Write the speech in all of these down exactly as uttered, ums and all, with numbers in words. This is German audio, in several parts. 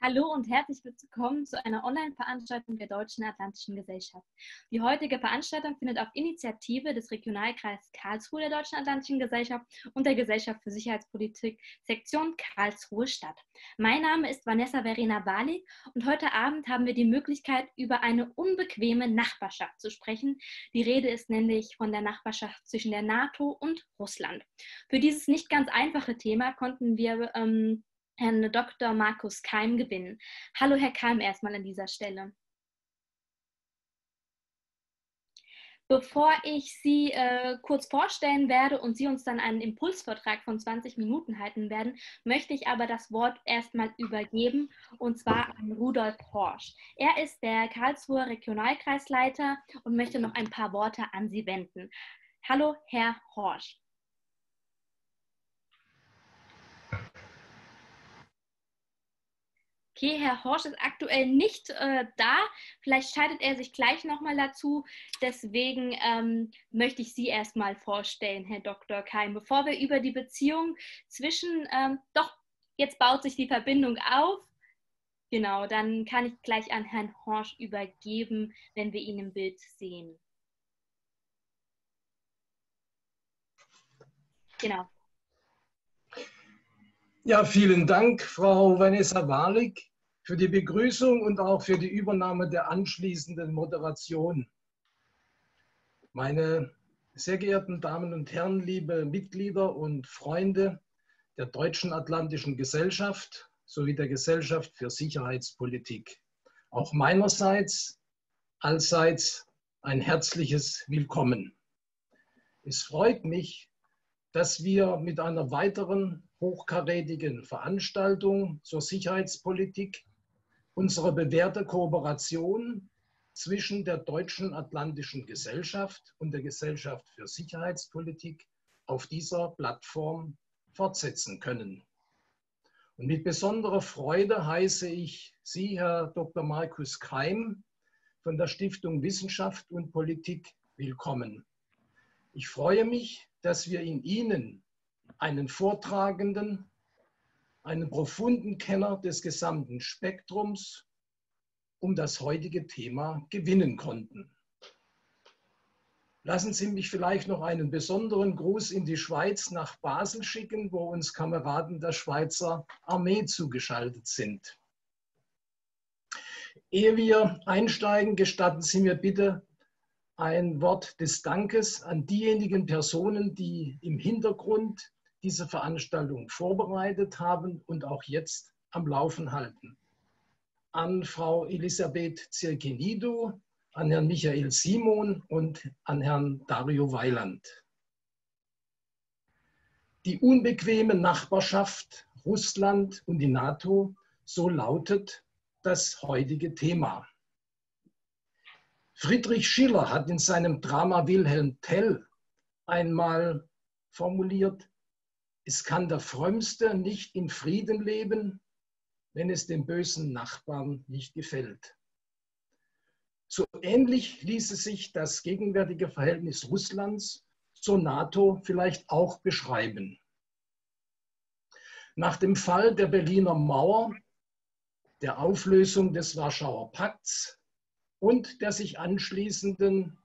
Hallo und herzlich willkommen zu einer Online-Veranstaltung der Deutschen Atlantischen Gesellschaft. Die heutige Veranstaltung findet auf Initiative des Regionalkreises Karlsruhe der Deutschen Atlantischen Gesellschaft und der Gesellschaft für Sicherheitspolitik Sektion Karlsruhe statt. Mein Name ist Vanessa Verena Walik und heute Abend haben wir die Möglichkeit, über eine unbequeme Nachbarschaft zu sprechen. Die Rede ist nämlich von der Nachbarschaft zwischen der NATO und Russland. Für dieses nicht ganz einfache Thema konnten wir ähm, Herrn Doktor Markus Keim gewinnen. Hallo Herr Keim erstmal an dieser Stelle. Bevor ich Sie äh, kurz vorstellen werde und Sie uns dann einen Impulsvortrag von zwanzig Minuten halten werden, möchte ich aber das Wort erstmal übergeben, und zwar an Rudolf Horsch. Er ist der Karlsruher Regionalkreisleiter und möchte noch ein paar Worte an Sie wenden. Hallo Herr Horsch. Okay, Herr Horsch ist aktuell nicht äh, da. Vielleicht schaltet er sich gleich nochmal dazu. Deswegen ähm, möchte ich Sie erstmal vorstellen, Herr Doktor Keim, bevor wir über die Beziehung zwischen, ähm, doch, jetzt baut sich die Verbindung auf. Genau, dann kann ich gleich an Herrn Horsch übergeben, wenn wir ihn im Bild sehen. Genau. Ja, vielen Dank, Frau Vanessa Walik, für die Begrüßung und auch für die Übernahme der anschließenden Moderation. Meine sehr geehrten Damen und Herren, liebe Mitglieder und Freunde der Deutschen Atlantischen Gesellschaft sowie der Gesellschaft für Sicherheitspolitik, auch meinerseits, allseits ein herzliches Willkommen. Es freut mich, dass wir mit einer weiteren hochkarätigen Veranstaltung zur Sicherheitspolitik unsere bewährte Kooperation zwischen der Deutschen Atlantischen Gesellschaft und der Gesellschaft für Sicherheitspolitik auf dieser Plattform fortsetzen können. Und mit besonderer Freude heiße ich Sie, Herr Doktor Markus Keim, von der Stiftung Wissenschaft und Politik willkommen. Ich freue mich, dass wir in Ihnen einen Vortragenden, einen profunden Kenner des gesamten Spektrums um das heutige Thema gewinnen konnten. Lassen Sie mich vielleicht noch einen besonderen Gruß in die Schweiz nach Basel schicken, wo uns Kameraden der Schweizer Armee zugeschaltet sind. Ehe wir einsteigen, gestatten Sie mir bitte ein Wort des Dankes an diejenigen Personen, die im Hintergrund diese Veranstaltung vorbereitet haben und auch jetzt am Laufen halten. An Frau Elisabeth Zirkinidu, an Herrn Michael Simon und an Herrn Dario Weiland. Die unbequeme Nachbarschaft Russland und die NATO, so lautet das heutige Thema. Friedrich Schiller hat in seinem Drama Wilhelm Tell einmal formuliert: Es kann der Frömmste nicht in Frieden leben, wenn es dem bösen Nachbarn nicht gefällt. So ähnlich ließe sich das gegenwärtige Verhältnis Russlands zur NATO vielleicht auch beschreiben. Nach dem Fall der Berliner Mauer, der Auflösung des Warschauer Pakts und der sich anschließenden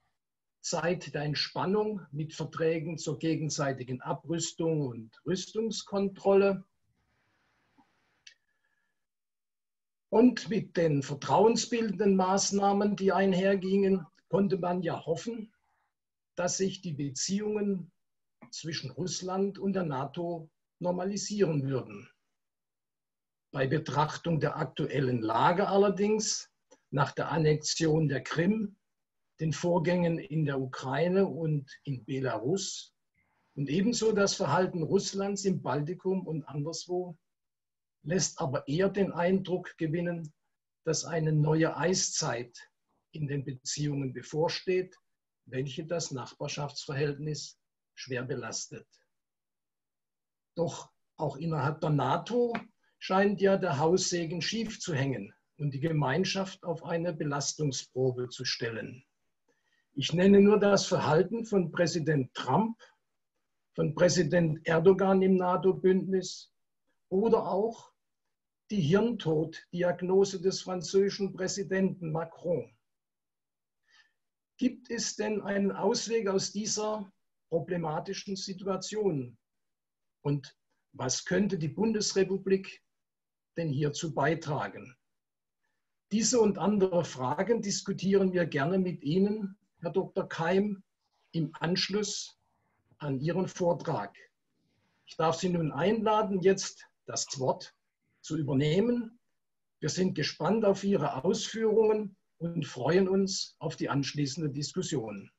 Zeit der Entspannung mit Verträgen zur gegenseitigen Abrüstung und Rüstungskontrolle und mit den vertrauensbildenden Maßnahmen, die einhergingen, konnte man ja hoffen, dass sich die Beziehungen zwischen Russland und der NATO normalisieren würden. Bei Betrachtung der aktuellen Lage allerdings, nach der Annexion der Krim, den Vorgängen in der Ukraine und in Belarus und ebenso das Verhalten Russlands im Baltikum und anderswo, lässt aber eher den Eindruck gewinnen, dass eine neue Eiszeit in den Beziehungen bevorsteht, welche das Nachbarschaftsverhältnis schwer belastet. Doch auch innerhalb der NATO scheint ja der Haussegen schief zu hängen und die Gemeinschaft auf eine Belastungsprobe zu stellen. Ich nenne nur das Verhalten von Präsident Trump, von Präsident Erdogan im NATO-Bündnis oder auch die Hirntod-Diagnose des französischen Präsidenten Macron. Gibt es denn einen Ausweg aus dieser problematischen Situation? Und was könnte die Bundesrepublik denn hierzu beitragen? Diese und andere Fragen diskutieren wir gerne mit Ihnen, Herr Doktor Keim, im Anschluss an Ihren Vortrag. Ich darf Sie nun einladen, jetzt das Wort zu übernehmen. Wir sind gespannt auf Ihre Ausführungen und freuen uns auf die anschließende Diskussion.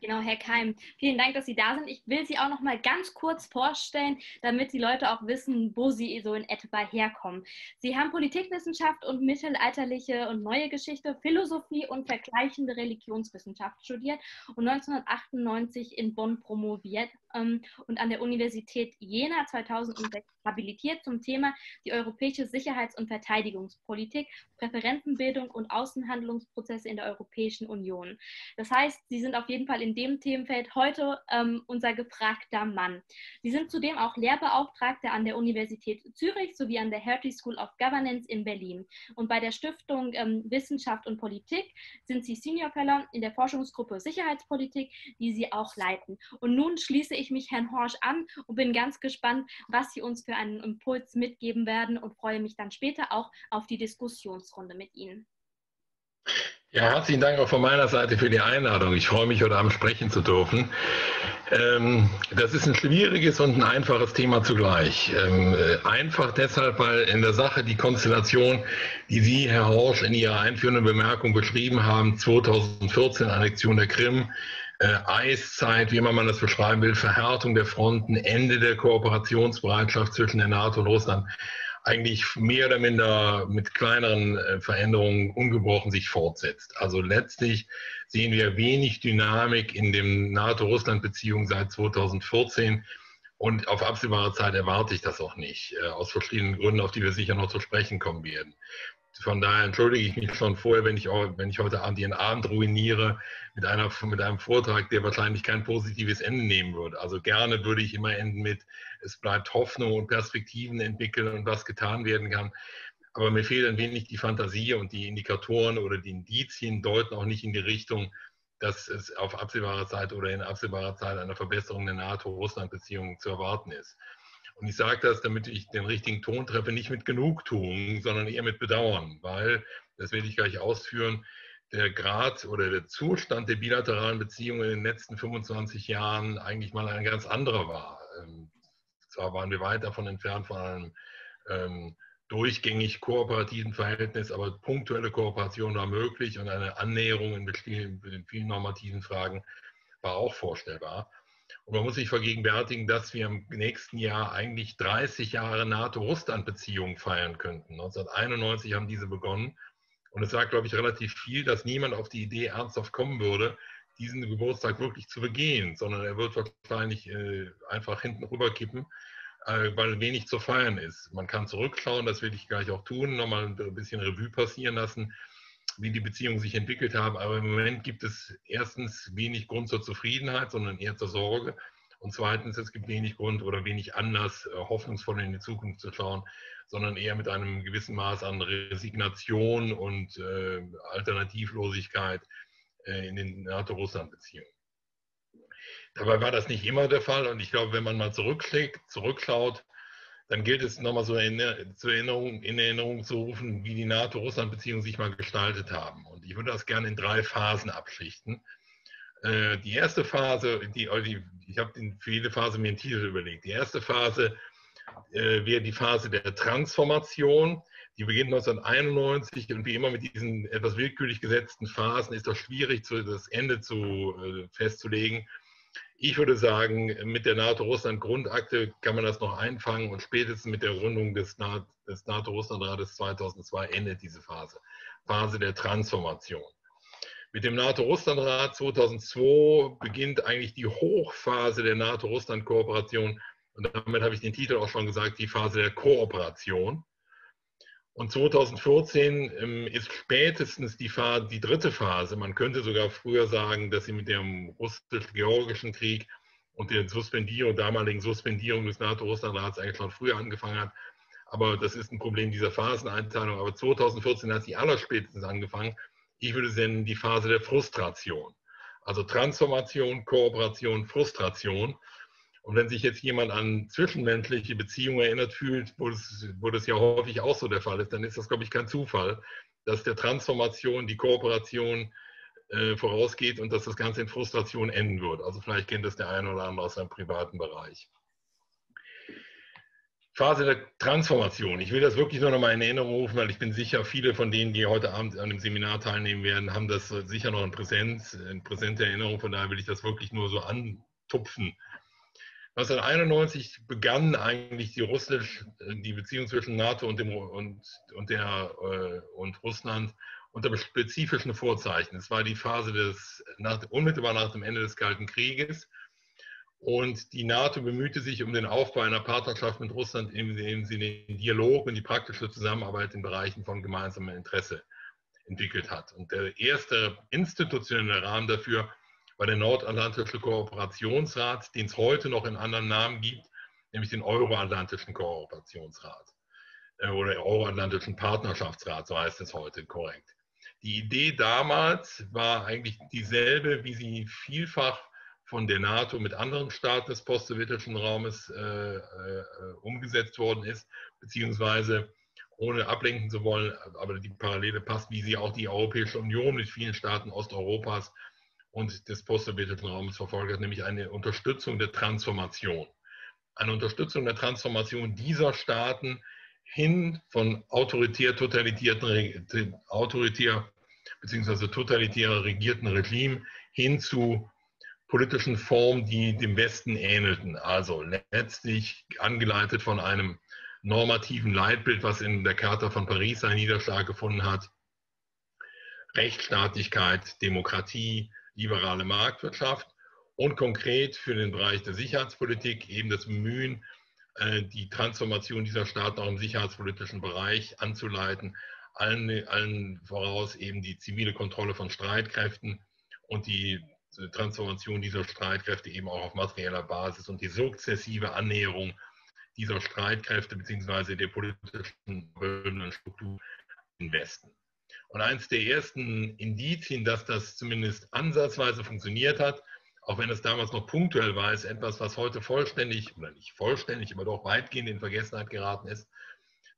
Genau, Herr Keim, vielen Dank, dass Sie da sind. Ich will Sie auch noch mal ganz kurz vorstellen, damit die Leute auch wissen, wo Sie so in etwa herkommen. Sie haben Politikwissenschaft und mittelalterliche und neue Geschichte, Philosophie und vergleichende Religionswissenschaft studiert und neunzehnhundertachtundneunzig in Bonn promoviert und an der Universität Jena zweitausendsechs habilitiert zum Thema die europäische Sicherheits- und Verteidigungspolitik, Präferenzenbildung und Außenhandlungsprozesse in der Europäischen Union. Das heißt, Sie sind auf jeden Fall in dem Themenfeld heute ähm, unser gefragter Mann. Sie sind zudem auch Lehrbeauftragter an der Universität Zürich sowie an der Hertie School of Governance in Berlin. Und bei der Stiftung ähm, Wissenschaft und Politik sind Sie Senior Fellow in der Forschungsgruppe Sicherheitspolitik, die Sie auch leiten. Und nun schließe ich Ich mich Herrn Horsch an und bin ganz gespannt, was Sie uns für einen Impuls mitgeben werden und freue mich dann später auch auf die Diskussionsrunde mit Ihnen. Ja, herzlichen Dank auch von meiner Seite für die Einladung. Ich freue mich, heute Abend sprechen zu dürfen. Das ist ein schwieriges und ein einfaches Thema zugleich. Einfach deshalb, weil in der Sache die Konstellation, die Sie, Herr Horsch, in Ihrer einführenden Bemerkung beschrieben haben, zweitausendvierzehn, Annexion der Krim, Äh, Eiszeit, wie immer man das beschreiben will, Verhärtung der Fronten, Ende der Kooperationsbereitschaft zwischen der NATO und Russland, eigentlich mehr oder minder mit kleineren äh, Veränderungen ungebrochen sich fortsetzt. Also letztlich sehen wir wenig Dynamik in den NATO-Russland-Beziehungen seit zweitausendvierzehn und auf absehbare Zeit erwarte ich das auch nicht, äh, aus verschiedenen Gründen, auf die wir sicher noch zu sprechen kommen werden. Von daher entschuldige ich mich schon vorher, wenn ich, auch, wenn ich heute Abend Ihren Abend ruiniere mit, einer, mit einem Vortrag, der wahrscheinlich kein positives Ende nehmen wird. Also gerne würde ich immer enden mit, es bleibt Hoffnung und Perspektiven entwickeln und was getan werden kann. Aber mir fehlt ein wenig die Fantasie und die Indikatoren oder die Indizien deuten auch nicht in die Richtung, dass es auf absehbare Zeit oder in absehbarer Zeit eine Verbesserung der NATO-Russland-Beziehungen zu erwarten ist. Und ich sage das, damit ich den richtigen Ton treffe, nicht mit Genugtuung, sondern eher mit Bedauern, weil, das will ich gleich ausführen, der Grad oder der Zustand der bilateralen Beziehungen in den letzten fünfundzwanzig Jahren eigentlich mal ein ganz anderer war. Ähm, zwar waren wir weit davon entfernt von einem ähm, durchgängig kooperativen Verhältnis, aber punktuelle Kooperation war möglich und eine Annäherung in vielen, in vielen normativen Fragen war auch vorstellbar. Und man muss sich vergegenwärtigen, dass wir im nächsten Jahr eigentlich dreißig Jahre NATO-Russland-Beziehungen feiern könnten. neunzehnhunderteinundneunzig haben diese begonnen. Und es sagt, glaube ich, relativ viel, dass niemand auf die Idee ernsthaft kommen würde, diesen Geburtstag wirklich zu begehen, sondern er wird wahrscheinlich äh, einfach hinten rüberkippen, äh, weil wenig zu feiern ist. Man kann zurückschauen, das will ich gleich auch tun, nochmal ein bisschen Revue passieren lassen, wie die Beziehungen sich entwickelt haben. Aber im Moment gibt es erstens wenig Grund zur Zufriedenheit, sondern eher zur Sorge. Und zweitens, es gibt wenig Grund oder wenig Anlass, hoffnungsvoll in die Zukunft zu schauen, sondern eher mit einem gewissen Maß an Resignation und äh, Alternativlosigkeit äh, in den NATO-Russland-Beziehungen. Dabei war das nicht immer der Fall. Und ich glaube, wenn man mal zurückschaut, dann gilt es nochmal so in Erinnerung, in Erinnerung zu rufen, wie die NATO-Russland-Beziehungen sich mal gestaltet haben. Und ich würde das gerne in drei Phasen abschichten. Äh, die erste Phase, die, ich habe für jede Phase mir einen Titel überlegt. Die erste Phase äh, wäre die Phase der Transformation. Die beginnt neunzehnhunderteinundneunzig und wie immer mit diesen etwas willkürlich gesetzten Phasen ist das schwierig, zu, das Ende zu, äh, festzulegen. Ich würde sagen, mit der NATO-Russland-Grundakte kann man das noch einfangen und spätestens mit der Gründung des NATO-Russland-Rates zweitausendzwei endet diese Phase, Phase der Transformation. Mit dem NATO-Russland-Rat zweitausendzwei beginnt eigentlich die Hochphase der NATO-Russland-Kooperation und damit habe ich den Titel auch schon gesagt, die Phase der Kooperation. Und zweitausendvierzehn ähm, ist spätestens die, Phase, die dritte Phase. Man könnte sogar früher sagen, dass sie mit dem russisch-georgischen Krieg und der Suspendierung, damaligen Suspendierung des NATO-Russland-Rats eigentlich schon früher angefangen hat. aber das ist ein Problem dieser Phaseneinteilung. Aber zweitausendvierzehn hat sie allerspätestens angefangen. Ich würde nennen die Phase der Frustration. Also Transformation, Kooperation, Frustration. Und wenn sich jetzt jemand an zwischenmenschliche Beziehungen erinnert fühlt, wo das, wo das ja häufig auch so der Fall ist, dann ist das, glaube ich, kein Zufall, dass der Transformation die Kooperation äh, vorausgeht und dass das Ganze in Frustration enden wird. Also vielleicht kennt das der eine oder andere aus seinem privaten Bereich. Phase der Transformation. Ich will das wirklich nur noch mal in Erinnerung rufen, weil ich bin sicher, viele von denen, die heute Abend an dem Seminar teilnehmen werden, haben das sicher noch in Präsenz, in präsenter Erinnerung. Von daher will ich das wirklich nur so antupfen. neunzehnhunderteinundneunzig begann eigentlich die, Russisch, die Beziehung zwischen NATO und, dem, und, und, der, äh, und Russland unter spezifischen Vorzeichen. Es war die Phase des, nach, unmittelbar nach dem Ende des Kalten Krieges. Und die NATO bemühte sich um den Aufbau einer Partnerschaft mit Russland, indem sie den Dialog und die praktische Zusammenarbeit in Bereichen von gemeinsamem Interesse entwickelt hat. Und der erste institutionelle Rahmen dafür war der Nordatlantische Kooperationsrat, den es heute noch in anderen Namen gibt, nämlich den Euroatlantischen Kooperationsrat oder Euroatlantischen Partnerschaftsrat, so heißt es heute korrekt. Die Idee damals war eigentlich dieselbe, wie sie vielfach von der NATO mit anderen Staaten des postsowjetischen Raumes äh, äh, umgesetzt worden ist, beziehungsweise, ohne ablenken zu wollen, aber die Parallele passt, wie sie auch die Europäische Union mit vielen Staaten Osteuropas und des postsowjetischen Raumes verfolgt hat, nämlich eine Unterstützung der Transformation. Eine Unterstützung der Transformation dieser Staaten hin von autoritär, totalitären, autoritär bzw. totalitär regierten Regimen hin zu politischen Formen, die dem Westen ähnelten. Also letztlich angeleitet von einem normativen Leitbild, was in der Charta von Paris seinen Niederschlag gefunden hat. Rechtsstaatlichkeit, Demokratie, liberale Marktwirtschaft und konkret für den Bereich der Sicherheitspolitik eben das Bemühen, die Transformation dieser Staaten auch im sicherheitspolitischen Bereich anzuleiten. Allen, allen voraus eben die zivile Kontrolle von Streitkräften und die Transformation dieser Streitkräfte eben auch auf materieller Basis und die sukzessive Annäherung dieser Streitkräfte bzw. der politischen Struktur im Westen. Und eins der ersten Indizien, dass das zumindest ansatzweise funktioniert hat, auch wenn es damals noch punktuell war, ist etwas, was heute vollständig, oder nicht vollständig, aber doch weitgehend in Vergessenheit geraten ist,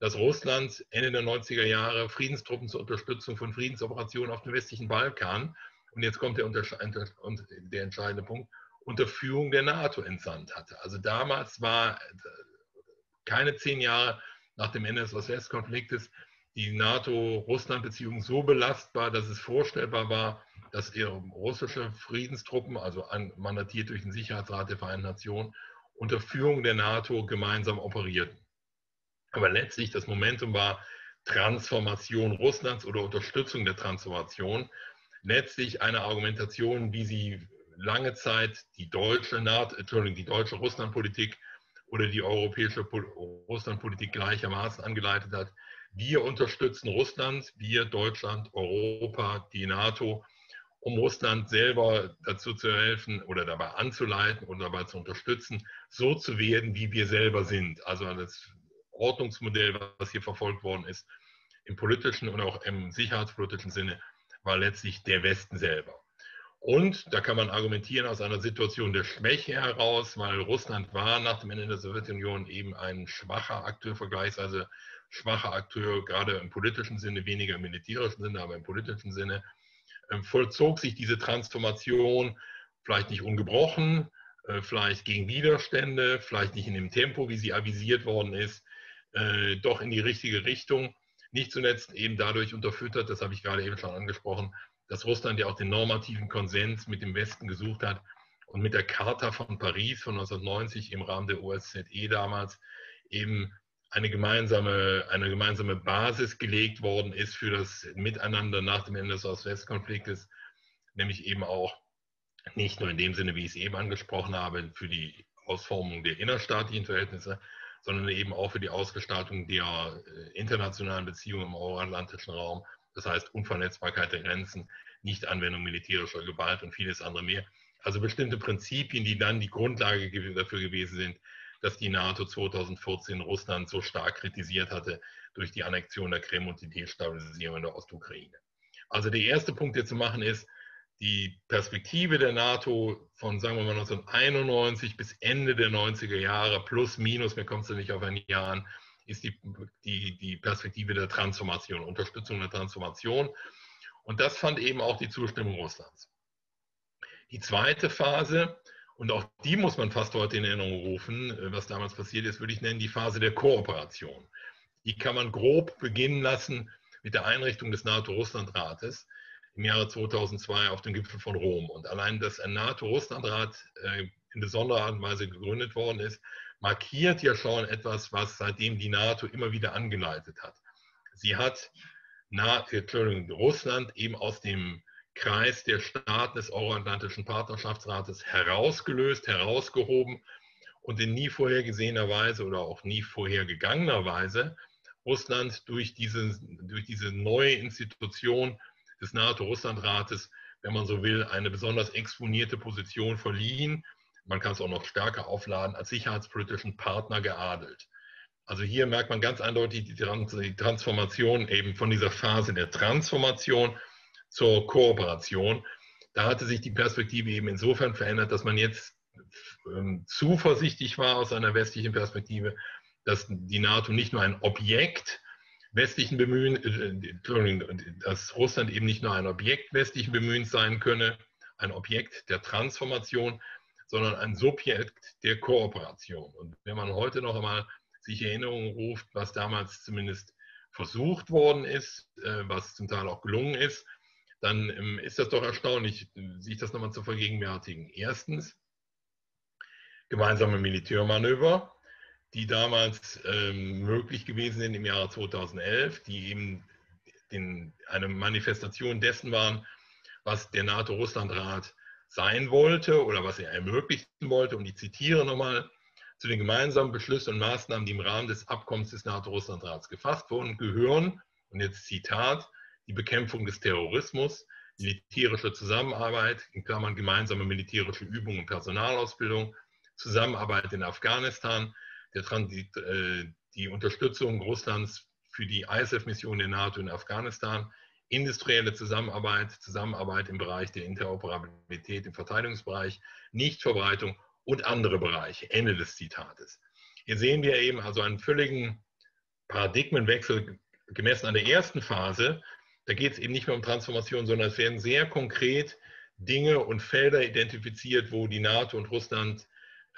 dass Russland Ende der neunziger Jahre Friedenstruppen zur Unterstützung von Friedensoperationen auf dem westlichen Balkan, und jetzt kommt der, der entscheidende Punkt, unter Führung der NATO entsandt hatte. Also damals war, keine zehn Jahre nach dem Ende des Ost-West-Konfliktes, die NATO-Russland-Beziehung so belastbar, dass es vorstellbar war, dass russische Friedenstruppen, also mandatiert durch den Sicherheitsrat der Vereinten Nationen, unter Führung der NATO gemeinsam operierten. Aber letztlich das Momentum war Transformation Russlands oder Unterstützung der Transformation. Letztlich eine Argumentation, wie sie lange Zeit die deutsche, die deutsche Russlandpolitik oder die europäische Russlandpolitik gleichermaßen angeleitet hat. Wir unterstützen Russland, wir, Deutschland, Europa, die NATO, um Russland selber dazu zu helfen oder dabei anzuleiten und dabei zu unterstützen, so zu werden, wie wir selber sind. Also das Ordnungsmodell, was hier verfolgt worden ist, im politischen und auch im sicherheitspolitischen Sinne, war letztlich der Westen selber. Und da kann man argumentieren aus einer Situation der Schwäche heraus, weil Russland war nach dem Ende der Sowjetunion eben ein schwacher Akteur, vergleichsweise schwacher Akteur, gerade im politischen Sinne, weniger im militärischen Sinne, aber im politischen Sinne, vollzog sich diese Transformation vielleicht nicht ungebrochen, vielleicht gegen Widerstände, vielleicht nicht in dem Tempo, wie sie avisiert worden ist, doch in die richtige Richtung. Nicht zuletzt eben dadurch unterfüttert, das habe ich gerade eben schon angesprochen, dass Russland ja auch den normativen Konsens mit dem Westen gesucht hat und mit der Charta von Paris von neunzehnhundertneunzig im Rahmen der O S Z E damals eben eine gemeinsame, eine gemeinsame Basis gelegt worden ist für das Miteinander nach dem Ende des Ost-West-Konfliktes, nämlich eben auch nicht nur in dem Sinne, wie ich es eben angesprochen habe, für die Ausformung der innerstaatlichen Verhältnisse, sondern eben auch für die Ausgestaltung der internationalen Beziehungen im euroatlantischen Raum, das heißt Unverletzbarkeit der Grenzen, Nichtanwendung militärischer Gewalt und vieles andere mehr. Also bestimmte Prinzipien, die dann die Grundlage dafür gewesen sind, dass die NATO zweitausendvierzehn Russland so stark kritisiert hatte durch die Annexion der Krim und die Destabilisierung der Ostukraine. Also der erste Punkt, der zu machen ist, die Perspektive der NATO von, sagen wir mal, neunzehnhunderteinundneunzig bis Ende der neunziger Jahre, plus, minus, mir kommst du nicht auf ein Jahr an, ist die, die, die Perspektive der Transformation, Unterstützung der Transformation. Und das fand eben auch die Zustimmung Russlands. Die zweite Phase, und auch die muss man fast heute in Erinnerung rufen, was damals passiert ist, würde ich nennen, die Phase der Kooperation. Die kann man grob beginnen lassen mit der Einrichtung des NATO-Russland-Rates im Jahre zweitausendzwei auf dem Gipfel von Rom. Und allein, dass ein NATO-Russland-Rat äh, in besonderer Art und Weise gegründet worden ist, markiert ja schon etwas, was seitdem die NATO immer wieder angeleitet hat. Sie hat Na, Entschuldigung, Russland eben aus dem Kreis der Staaten des Euroatlantischen Partnerschaftsrates herausgelöst, herausgehoben und in nie vorhergesehener Weise oder auch nie vorhergegangener Weise Russland durch diese, durch diese neue Institution des NATO-Russland-Rates, wenn man so will, eine besonders exponierte Position verliehen, man kann es auch noch stärker aufladen, als sicherheitspolitischen Partner geadelt. Also hier merkt man ganz eindeutig die Transformation eben von dieser Phase der Transformation zur Kooperation. Da hatte sich die Perspektive eben insofern verändert, dass man jetzt ähm, zuversichtlich war aus einer westlichen Perspektive, dass die NATO nicht nur ein Objekt westlichen Bemühens, äh, dass Russland eben nicht nur ein Objekt westlichen Bemühens sein könne, ein Objekt der Transformation, sondern ein Subjekt der Kooperation. Und wenn man heute noch einmal sich Erinnerung ruft, was damals zumindest versucht worden ist, was zum Teil auch gelungen ist, dann ist das doch erstaunlich, sich das nochmal zu vergegenwärtigen. Erstens, gemeinsame Militärmanöver, die damals ähm, möglich gewesen sind im Jahre zweitausendelf, die eben den, eine Manifestation dessen waren, was der NATO-Russland-Rat sein wollte oder was er ermöglichen wollte. Und ich zitiere nochmal: Zu den gemeinsamen Beschlüssen und Maßnahmen, die im Rahmen des Abkommens des NATO-Russland-Rats gefasst wurden, gehören, und jetzt Zitat, die Bekämpfung des Terrorismus, militärische Zusammenarbeit, in Klammern gemeinsame militärische Übungen und Personalausbildung, Zusammenarbeit in Afghanistan, der Transit, äh, die Unterstützung Russlands für die I S A F-Mission der NATO in Afghanistan, industrielle Zusammenarbeit, Zusammenarbeit im Bereich der Interoperabilität im Verteidigungsbereich, Nichtverbreitung und andere Bereiche, Ende des Zitates. Hier sehen wir eben also einen völligen Paradigmenwechsel gemessen an der ersten Phase. Da geht es eben nicht mehr um Transformation, sondern es werden sehr konkret Dinge und Felder identifiziert, wo die NATO und Russland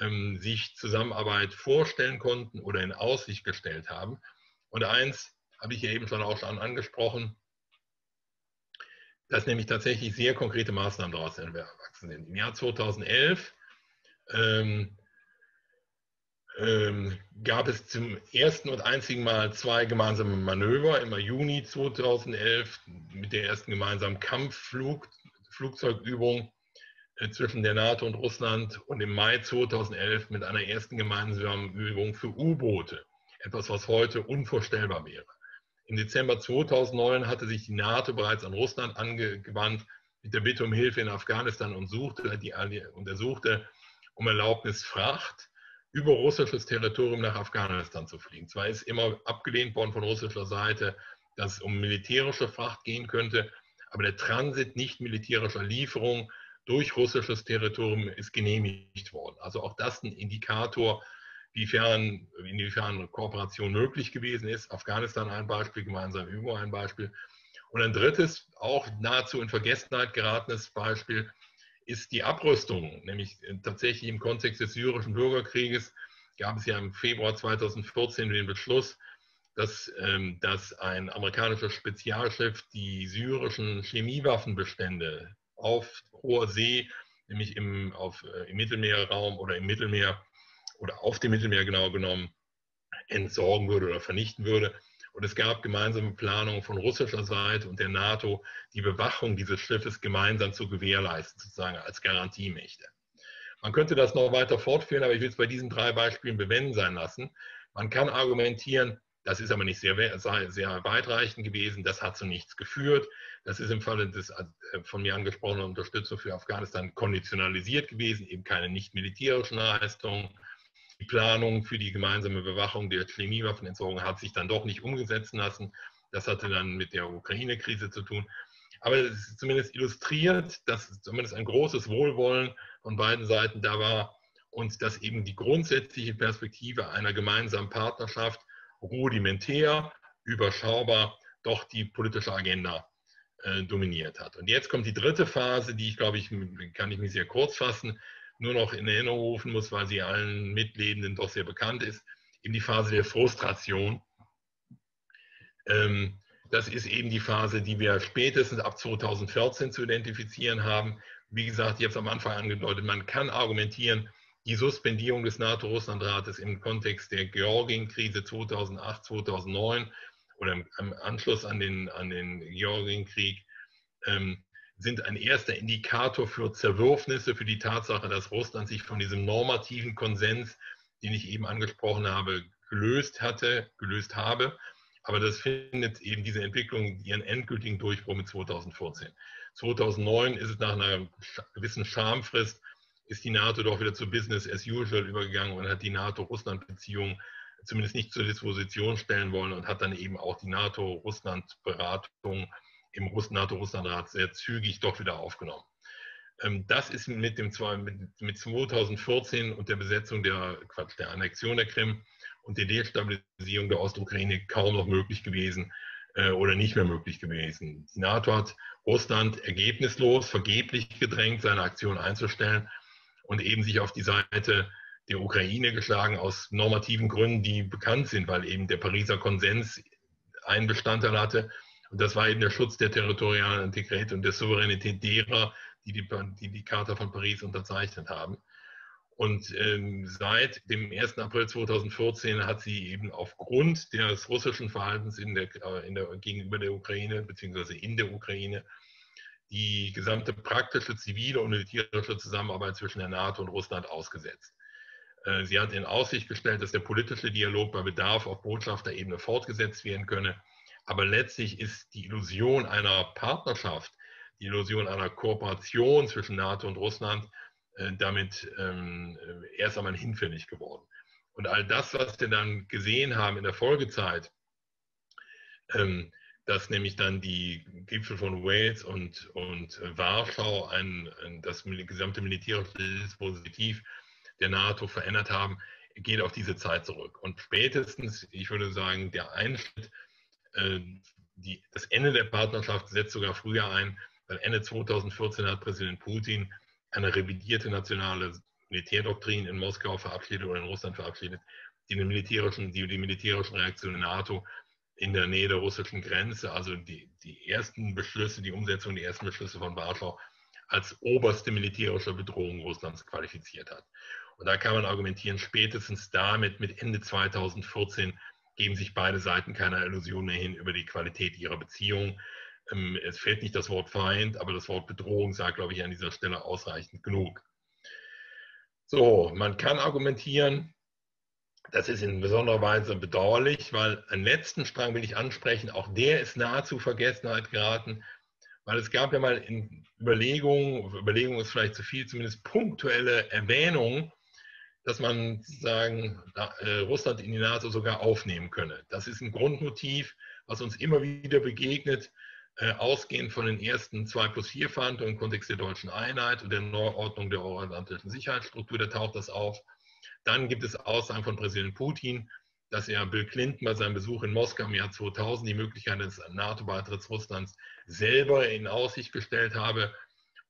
ähm, sich Zusammenarbeit vorstellen konnten oder in Aussicht gestellt haben. Und eins habe ich hier eben schon auch schon angesprochen, dass nämlich tatsächlich sehr konkrete Maßnahmen daraus erwachsen sind. Im Jahr zweitausendelf Ähm, ähm, gab es zum ersten und einzigen Mal zwei gemeinsame Manöver, im Juni zweitausendelf mit der ersten gemeinsamen Kampfflugzeugübung äh, zwischen der NATO und Russland und im Mai zweitausendelf mit einer ersten gemeinsamen Übung für U-Boote, etwas, was heute unvorstellbar wäre. Im Dezember zweitausendneun hatte sich die NATO bereits an Russland angewandt mit der Bitte um Hilfe in Afghanistan und suchte die untersuchte um Erlaubnis, Fracht über russisches Territorium nach Afghanistan zu fliegen. Zwar ist immer abgelehnt worden von russischer Seite, dass es um militärische Fracht gehen könnte, aber der Transit nicht militärischer Lieferung durch russisches Territorium ist genehmigt worden. Also auch das ein Indikator, wiefern, inwiefern Kooperation möglich gewesen ist. Afghanistan ein Beispiel, gemeinsame Übung ein Beispiel. Und ein drittes, auch nahezu in Vergessenheit geratenes Beispiel, ist die Abrüstung, nämlich tatsächlich im Kontext des syrischen Bürgerkrieges gab es ja im Februar zweitausendvierzehn den Beschluss, dass, ähm, dass ein amerikanisches Spezialschiff die syrischen Chemiewaffenbestände auf hoher See, nämlich im, auf, äh, im Mittelmeerraum oder im Mittelmeer oder auf dem Mittelmeer genau genommen, entsorgen würde oder vernichten würde. Und es gab gemeinsame Planungen von russischer Seite und der NATO, die Bewachung dieses Schiffes gemeinsam zu gewährleisten, sozusagen als Garantiemächte. Man könnte das noch weiter fortführen, aber ich will es bei diesen drei Beispielen bewenden sein lassen. Man kann argumentieren, das ist aber nicht sehr, sehr weitreichend gewesen, das hat zu nichts geführt. Das ist im Falle des von mir angesprochenen Unterstützung für Afghanistan konditionalisiert gewesen, eben keine nicht militärischen Leistungen. Die Planung für die gemeinsame Bewachung der Chemiewaffenentsorgung hat sich dann doch nicht umgesetzt lassen. Das hatte dann mit der Ukraine-Krise zu tun. Aber es ist zumindest illustriert, dass zumindest ein großes Wohlwollen von beiden Seiten da war und dass eben die grundsätzliche Perspektive einer gemeinsamen Partnerschaft rudimentär, überschaubar doch die politische Agenda äh, dominiert hat. Und jetzt kommt die dritte Phase, die ich glaube, ich kann ich mich sehr kurz fassen, nur noch in Erinnerung rufen muss, weil sie allen Mitlebenden doch sehr bekannt ist, eben die Phase der Frustration. Ähm, das ist eben die Phase, die wir spätestens ab zweitausendvierzehn zu identifizieren haben. Wie gesagt, ich habe es am Anfang angedeutet, man kann argumentieren, die Suspendierung des NATO-Russland-Rates im Kontext der Georgien-Krise zweitausendacht, zweitausendneun oder im Anschluss an den, an den Georgienkrieg ähm, sind ein erster Indikator für Zerwürfnisse, für die Tatsache, dass Russland sich von diesem normativen Konsens, den ich eben angesprochen habe, gelöst hatte, gelöst habe. Aber das findet eben diese Entwicklung ihren endgültigen Durchbruch mit zweitausendvierzehn. zweitausendneun ist es nach einer gewissen Schamfrist, ist die NATO doch wieder zu Business as usual übergegangen und hat die NATO-Russland-Beziehung zumindest nicht zur Disposition stellen wollen und hat dann eben auch die NATO-Russland-Beratung im NATO-Russland-Rat sehr zügig doch wieder aufgenommen. Das ist mit, dem, mit zweitausendvierzehn und der Besetzung der, Quatsch, der Annexion der Krim und der Destabilisierung der Ostukraine kaum noch möglich gewesen äh, oder nicht mehr möglich gewesen. Die NATO hat Russland ergebnislos, vergeblich gedrängt, seine Aktion einzustellen und eben sich auf die Seite der Ukraine geschlagen aus normativen Gründen, die bekannt sind, weil eben der Pariser Konsens einen Bestandteil hatte. Und das war eben der Schutz der territorialen Integrität und der Souveränität derer, die die, die, die Charta von Paris unterzeichnet haben. Und ähm, seit dem ersten April zweitausendvierzehn hat sie eben aufgrund des russischen Verhaltens in der, in der, gegenüber der Ukraine bzw. in der Ukraine die gesamte praktische zivile und militärische Zusammenarbeit zwischen der NATO und Russland ausgesetzt. Äh, sie hat in Aussicht gestellt, dass der politische Dialog bei Bedarf auf Botschafterebene fortgesetzt werden könne. Aber letztlich ist die Illusion einer Partnerschaft, die Illusion einer Kooperation zwischen NATO und Russland, damit ähm, erst einmal hinfällig geworden. Und all das, was wir dann gesehen haben in der Folgezeit, ähm, dass nämlich dann die Gipfel von Wales und, und Warschau ein, das gesamte militärische Dispositiv der NATO verändert haben, geht auf diese Zeit zurück. Und spätestens, ich würde sagen, der Einschnitt, äh, die, das Ende der Partnerschaft setzt sogar früher ein, weil Ende zweitausendvierzehn hat Präsident Putin eine revidierte nationale Militärdoktrin in Moskau verabschiedet oder in Russland verabschiedet, die den militärischen, die, die militärischen Reaktionen der NATO in der Nähe der russischen Grenze, also die, die ersten Beschlüsse, die Umsetzung der ersten Beschlüsse von Warschau als oberste militärische Bedrohung Russlands qualifiziert hat. Und da kann man argumentieren, spätestens damit, mit Ende zweitausendvierzehn, geben sich beide Seiten keiner Illusion mehr hin über die Qualität ihrer Beziehungen. Es fehlt nicht das Wort Feind, aber das Wort Bedrohung sagt, glaube ich, an dieser Stelle ausreichend genug. So, man kann argumentieren, das ist in besonderer Weise bedauerlich, weil einen letzten Strang will ich ansprechen, auch der ist nahezu Vergessenheit geraten, weil es gab ja mal in Überlegungen, Überlegung ist vielleicht zu viel, zumindest punktuelle Erwähnungen, dass man sagen, Russland in die NATO sogar aufnehmen könne. Das ist ein Grundmotiv, was uns immer wieder begegnet, ausgehend von den ersten zwei plus vier Verhandlungen im Kontext der deutschen Einheit und der Neuordnung der euroatlantischen Sicherheitsstruktur, da taucht das auf. Dann gibt es Aussagen von Präsident Putin, dass er Bill Clinton bei seinem Besuch in Moskau im Jahr zweitausend die Möglichkeit des NATO-Beitritts Russlands selber in Aussicht gestellt habe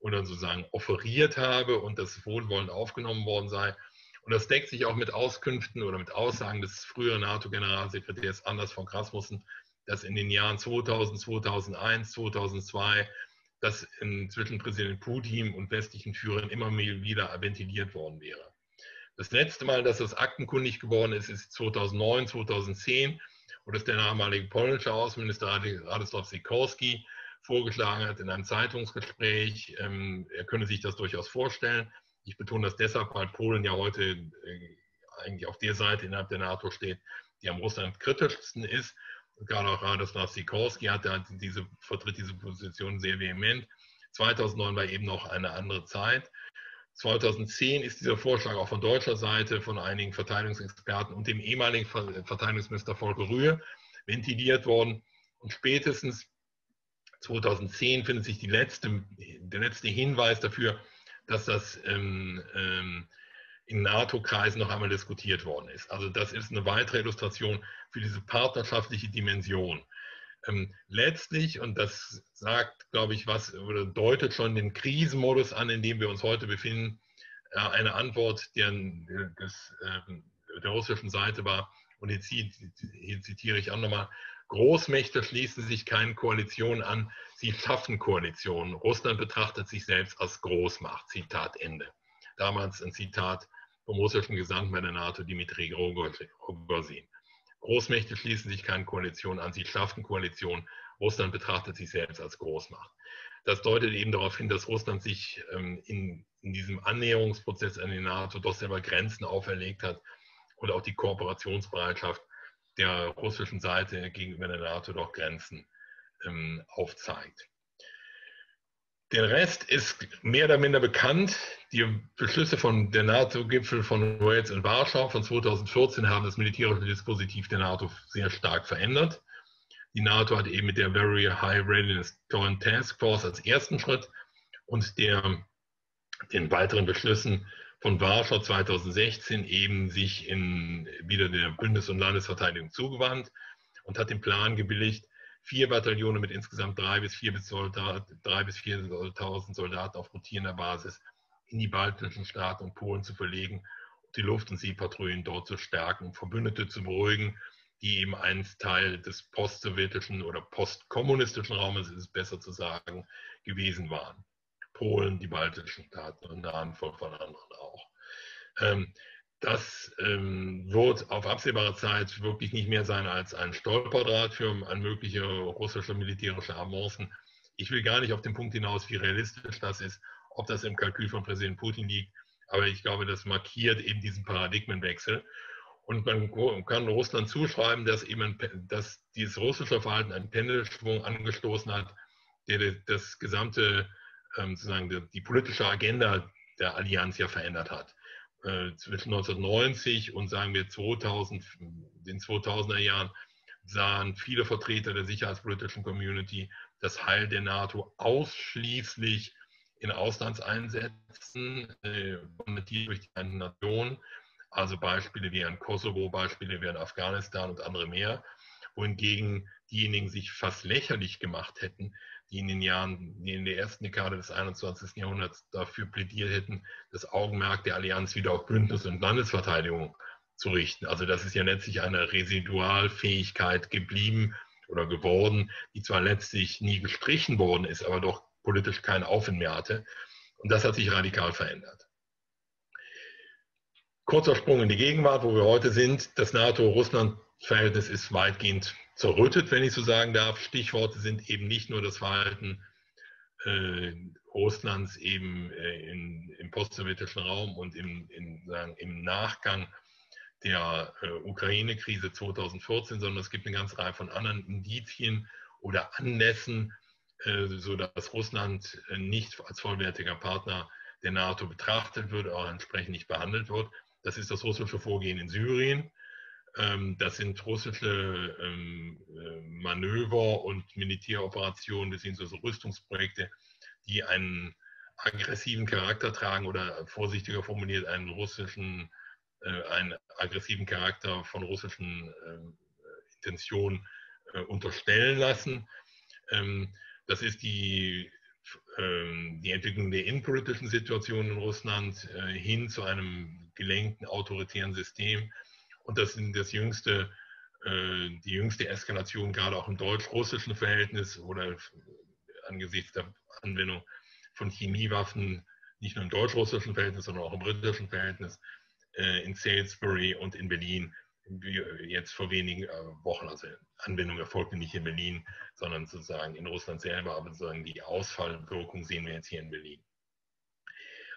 oder sozusagen offeriert habe und das wohlwollend aufgenommen worden sei. Und das deckt sich auch mit Auskünften oder mit Aussagen des früheren NATO-Generalsekretärs Anders von Rasmussen, dass in den Jahren zweitausend, zweitausendeins, zweitausendzwei, das zwischen Präsident Putin und westlichen Führern immer mehr wieder ventiliert worden wäre. Das letzte Mal, dass das aktenkundig geworden ist, ist zweitausendneun, zweitausendzehn, wo das der damalige polnische Außenminister Radosław Sikorski vorgeschlagen hat in einem Zeitungsgespräch, ähm, er könne sich das durchaus vorstellen. Ich betone das deshalb, weil Polen ja heute äh, eigentlich auf der Seite innerhalb der NATO steht, die am Russland kritischsten ist. Gerade auch Radosław Sikorski hatte diese, vertritt diese Position sehr vehement. zweitausendneun war eben noch eine andere Zeit. zweitausendzehn ist dieser Vorschlag auch von deutscher Seite von einigen Verteidigungsexperten und dem ehemaligen Verteidigungsminister Volker Rühe ventiliert worden. Und spätestens zweitausendzehn findet sich die letzte, der letzte Hinweis dafür, dass das ähm, ähm, in NATO-Kreisen noch einmal diskutiert worden ist. Also das ist eine weitere Illustration für diese partnerschaftliche Dimension. Ähm, letztlich, und das sagt, glaube ich, was oder deutet schon den Krisenmodus an, in dem wir uns heute befinden, äh, eine Antwort der, des, äh, der russischen Seite war, und jetzt hier zitiere ich auch nochmal: Großmächte schließen sich keinen Koalitionen an, sie schaffen Koalitionen. Russland betrachtet sich selbst als Großmacht. Zitat Ende. Damals ein Zitat vom russischen Gesandten bei der NATO, Dmitri Rogozin. Großmächte schließen sich keine Koalition an, sie schaffen Koalitionen. Russland betrachtet sich selbst als Großmacht. Das deutet eben darauf hin, dass Russland sich ähm, in, in diesem Annäherungsprozess an die NATO doch selber Grenzen auferlegt hat und auch die Kooperationsbereitschaft der russischen Seite gegenüber der NATO doch Grenzen ähm, aufzeigt. Der Rest ist mehr oder minder bekannt. Die Beschlüsse von der NATO-Gipfel von Wales und Warschau von zweitausendvierzehn haben das militärische Dispositiv der NATO sehr stark verändert. Die NATO hat eben mit der Very High Readiness Joint Task Force als ersten Schritt und der, den weiteren Beschlüssen von Warschau zweitausendsechzehn eben sich in, wieder der Bundes- und Landesverteidigung zugewandt und hat den Plan gebilligt, vier Bataillone mit insgesamt drei bis vier bis viertausend Soldaten auf rotierender Basis in die baltischen Staaten und Polen zu verlegen und die Luft- und Seepatrouillen dort zu stärken und Verbündete zu beruhigen, die eben ein Teil des postsowjetischen oder postkommunistischen Raumes, ist es besser zu sagen, gewesen waren. Polen, die baltischen Staaten und eine Handvoll von anderen auch. Ähm, Das ähm, wird auf absehbare Zeit wirklich nicht mehr sein als ein Stolperdraht für an mögliche russische militärische Avancen. Ich will gar nicht auf den Punkt hinaus, wie realistisch das ist, ob das im Kalkül von Präsident Putin liegt, aber ich glaube, das markiert eben diesen Paradigmenwechsel. Und man kann Russland zuschreiben, dass eben dass dieses russische Verhalten einen Pendelschwung angestoßen hat, der das gesamte, ähm, sozusagen die, die politische Agenda der Allianz ja verändert hat. Zwischen neunzehnhundertneunzig und sagen wir zweitausend, den zweitausender Jahren sahen viele Vertreter der sicherheitspolitischen Community das Heil der NATO ausschließlich in Auslandseinsätzen, kommentiert äh, durch die Vereinten Nationen. Also Beispiele wären Kosovo, Beispiele wären Afghanistan und andere mehr, wohingegen diejenigen sich fast lächerlich gemacht hätten, die in den Jahren, die in der ersten Dekade des einundzwanzigsten Jahrhunderts dafür plädiert hätten, das Augenmerk der Allianz wieder auf Bündnis- und Landesverteidigung zu richten. Also das ist ja letztlich eine Residualfähigkeit geblieben oder geworden, die zwar letztlich nie gestrichen worden ist, aber doch politisch keinen Aufwind mehr hatte. Und das hat sich radikal verändert. Kurzer Sprung in die Gegenwart, wo wir heute sind. Das NATO-Russland-Verhältnis ist weitgehend zerrüttet, wenn ich so sagen darf. Stichworte sind eben nicht nur das Verhalten äh, Russlands eben äh, in, im postsowjetischen Raum und im, in, sagen, im Nachgang der äh, Ukraine-Krise zweitausendvierzehn, sondern es gibt eine ganze Reihe von anderen Indizien oder Anlässen, äh, sodass Russland äh, nicht als vollwertiger Partner der NATO betrachtet wird, auch entsprechend nicht behandelt wird. Das ist das russische Vorgehen in Syrien. Das sind russische Manöver und Militäroperationen bzw. Rüstungsprojekte, die einen aggressiven Charakter tragen oder vorsichtiger formuliert einen russischen, einen aggressiven Charakter von russischen Intentionen unterstellen lassen. Das ist die, die Entwicklung der innenpolitischen Situation in Russland hin zu einem gelenkten autoritären System. Und das sind das jüngste, äh, die jüngste Eskalation, gerade auch im deutsch-russischen Verhältnis oder angesichts der Anwendung von Chemiewaffen, nicht nur im deutsch-russischen Verhältnis, sondern auch im britischen Verhältnis, äh, in Salisbury und in Berlin, jetzt vor wenigen äh, Wochen. Also Anwendung erfolgte nicht in Berlin, sondern sozusagen in Russland selber, aber sozusagen die Ausfallwirkung sehen wir jetzt hier in Berlin.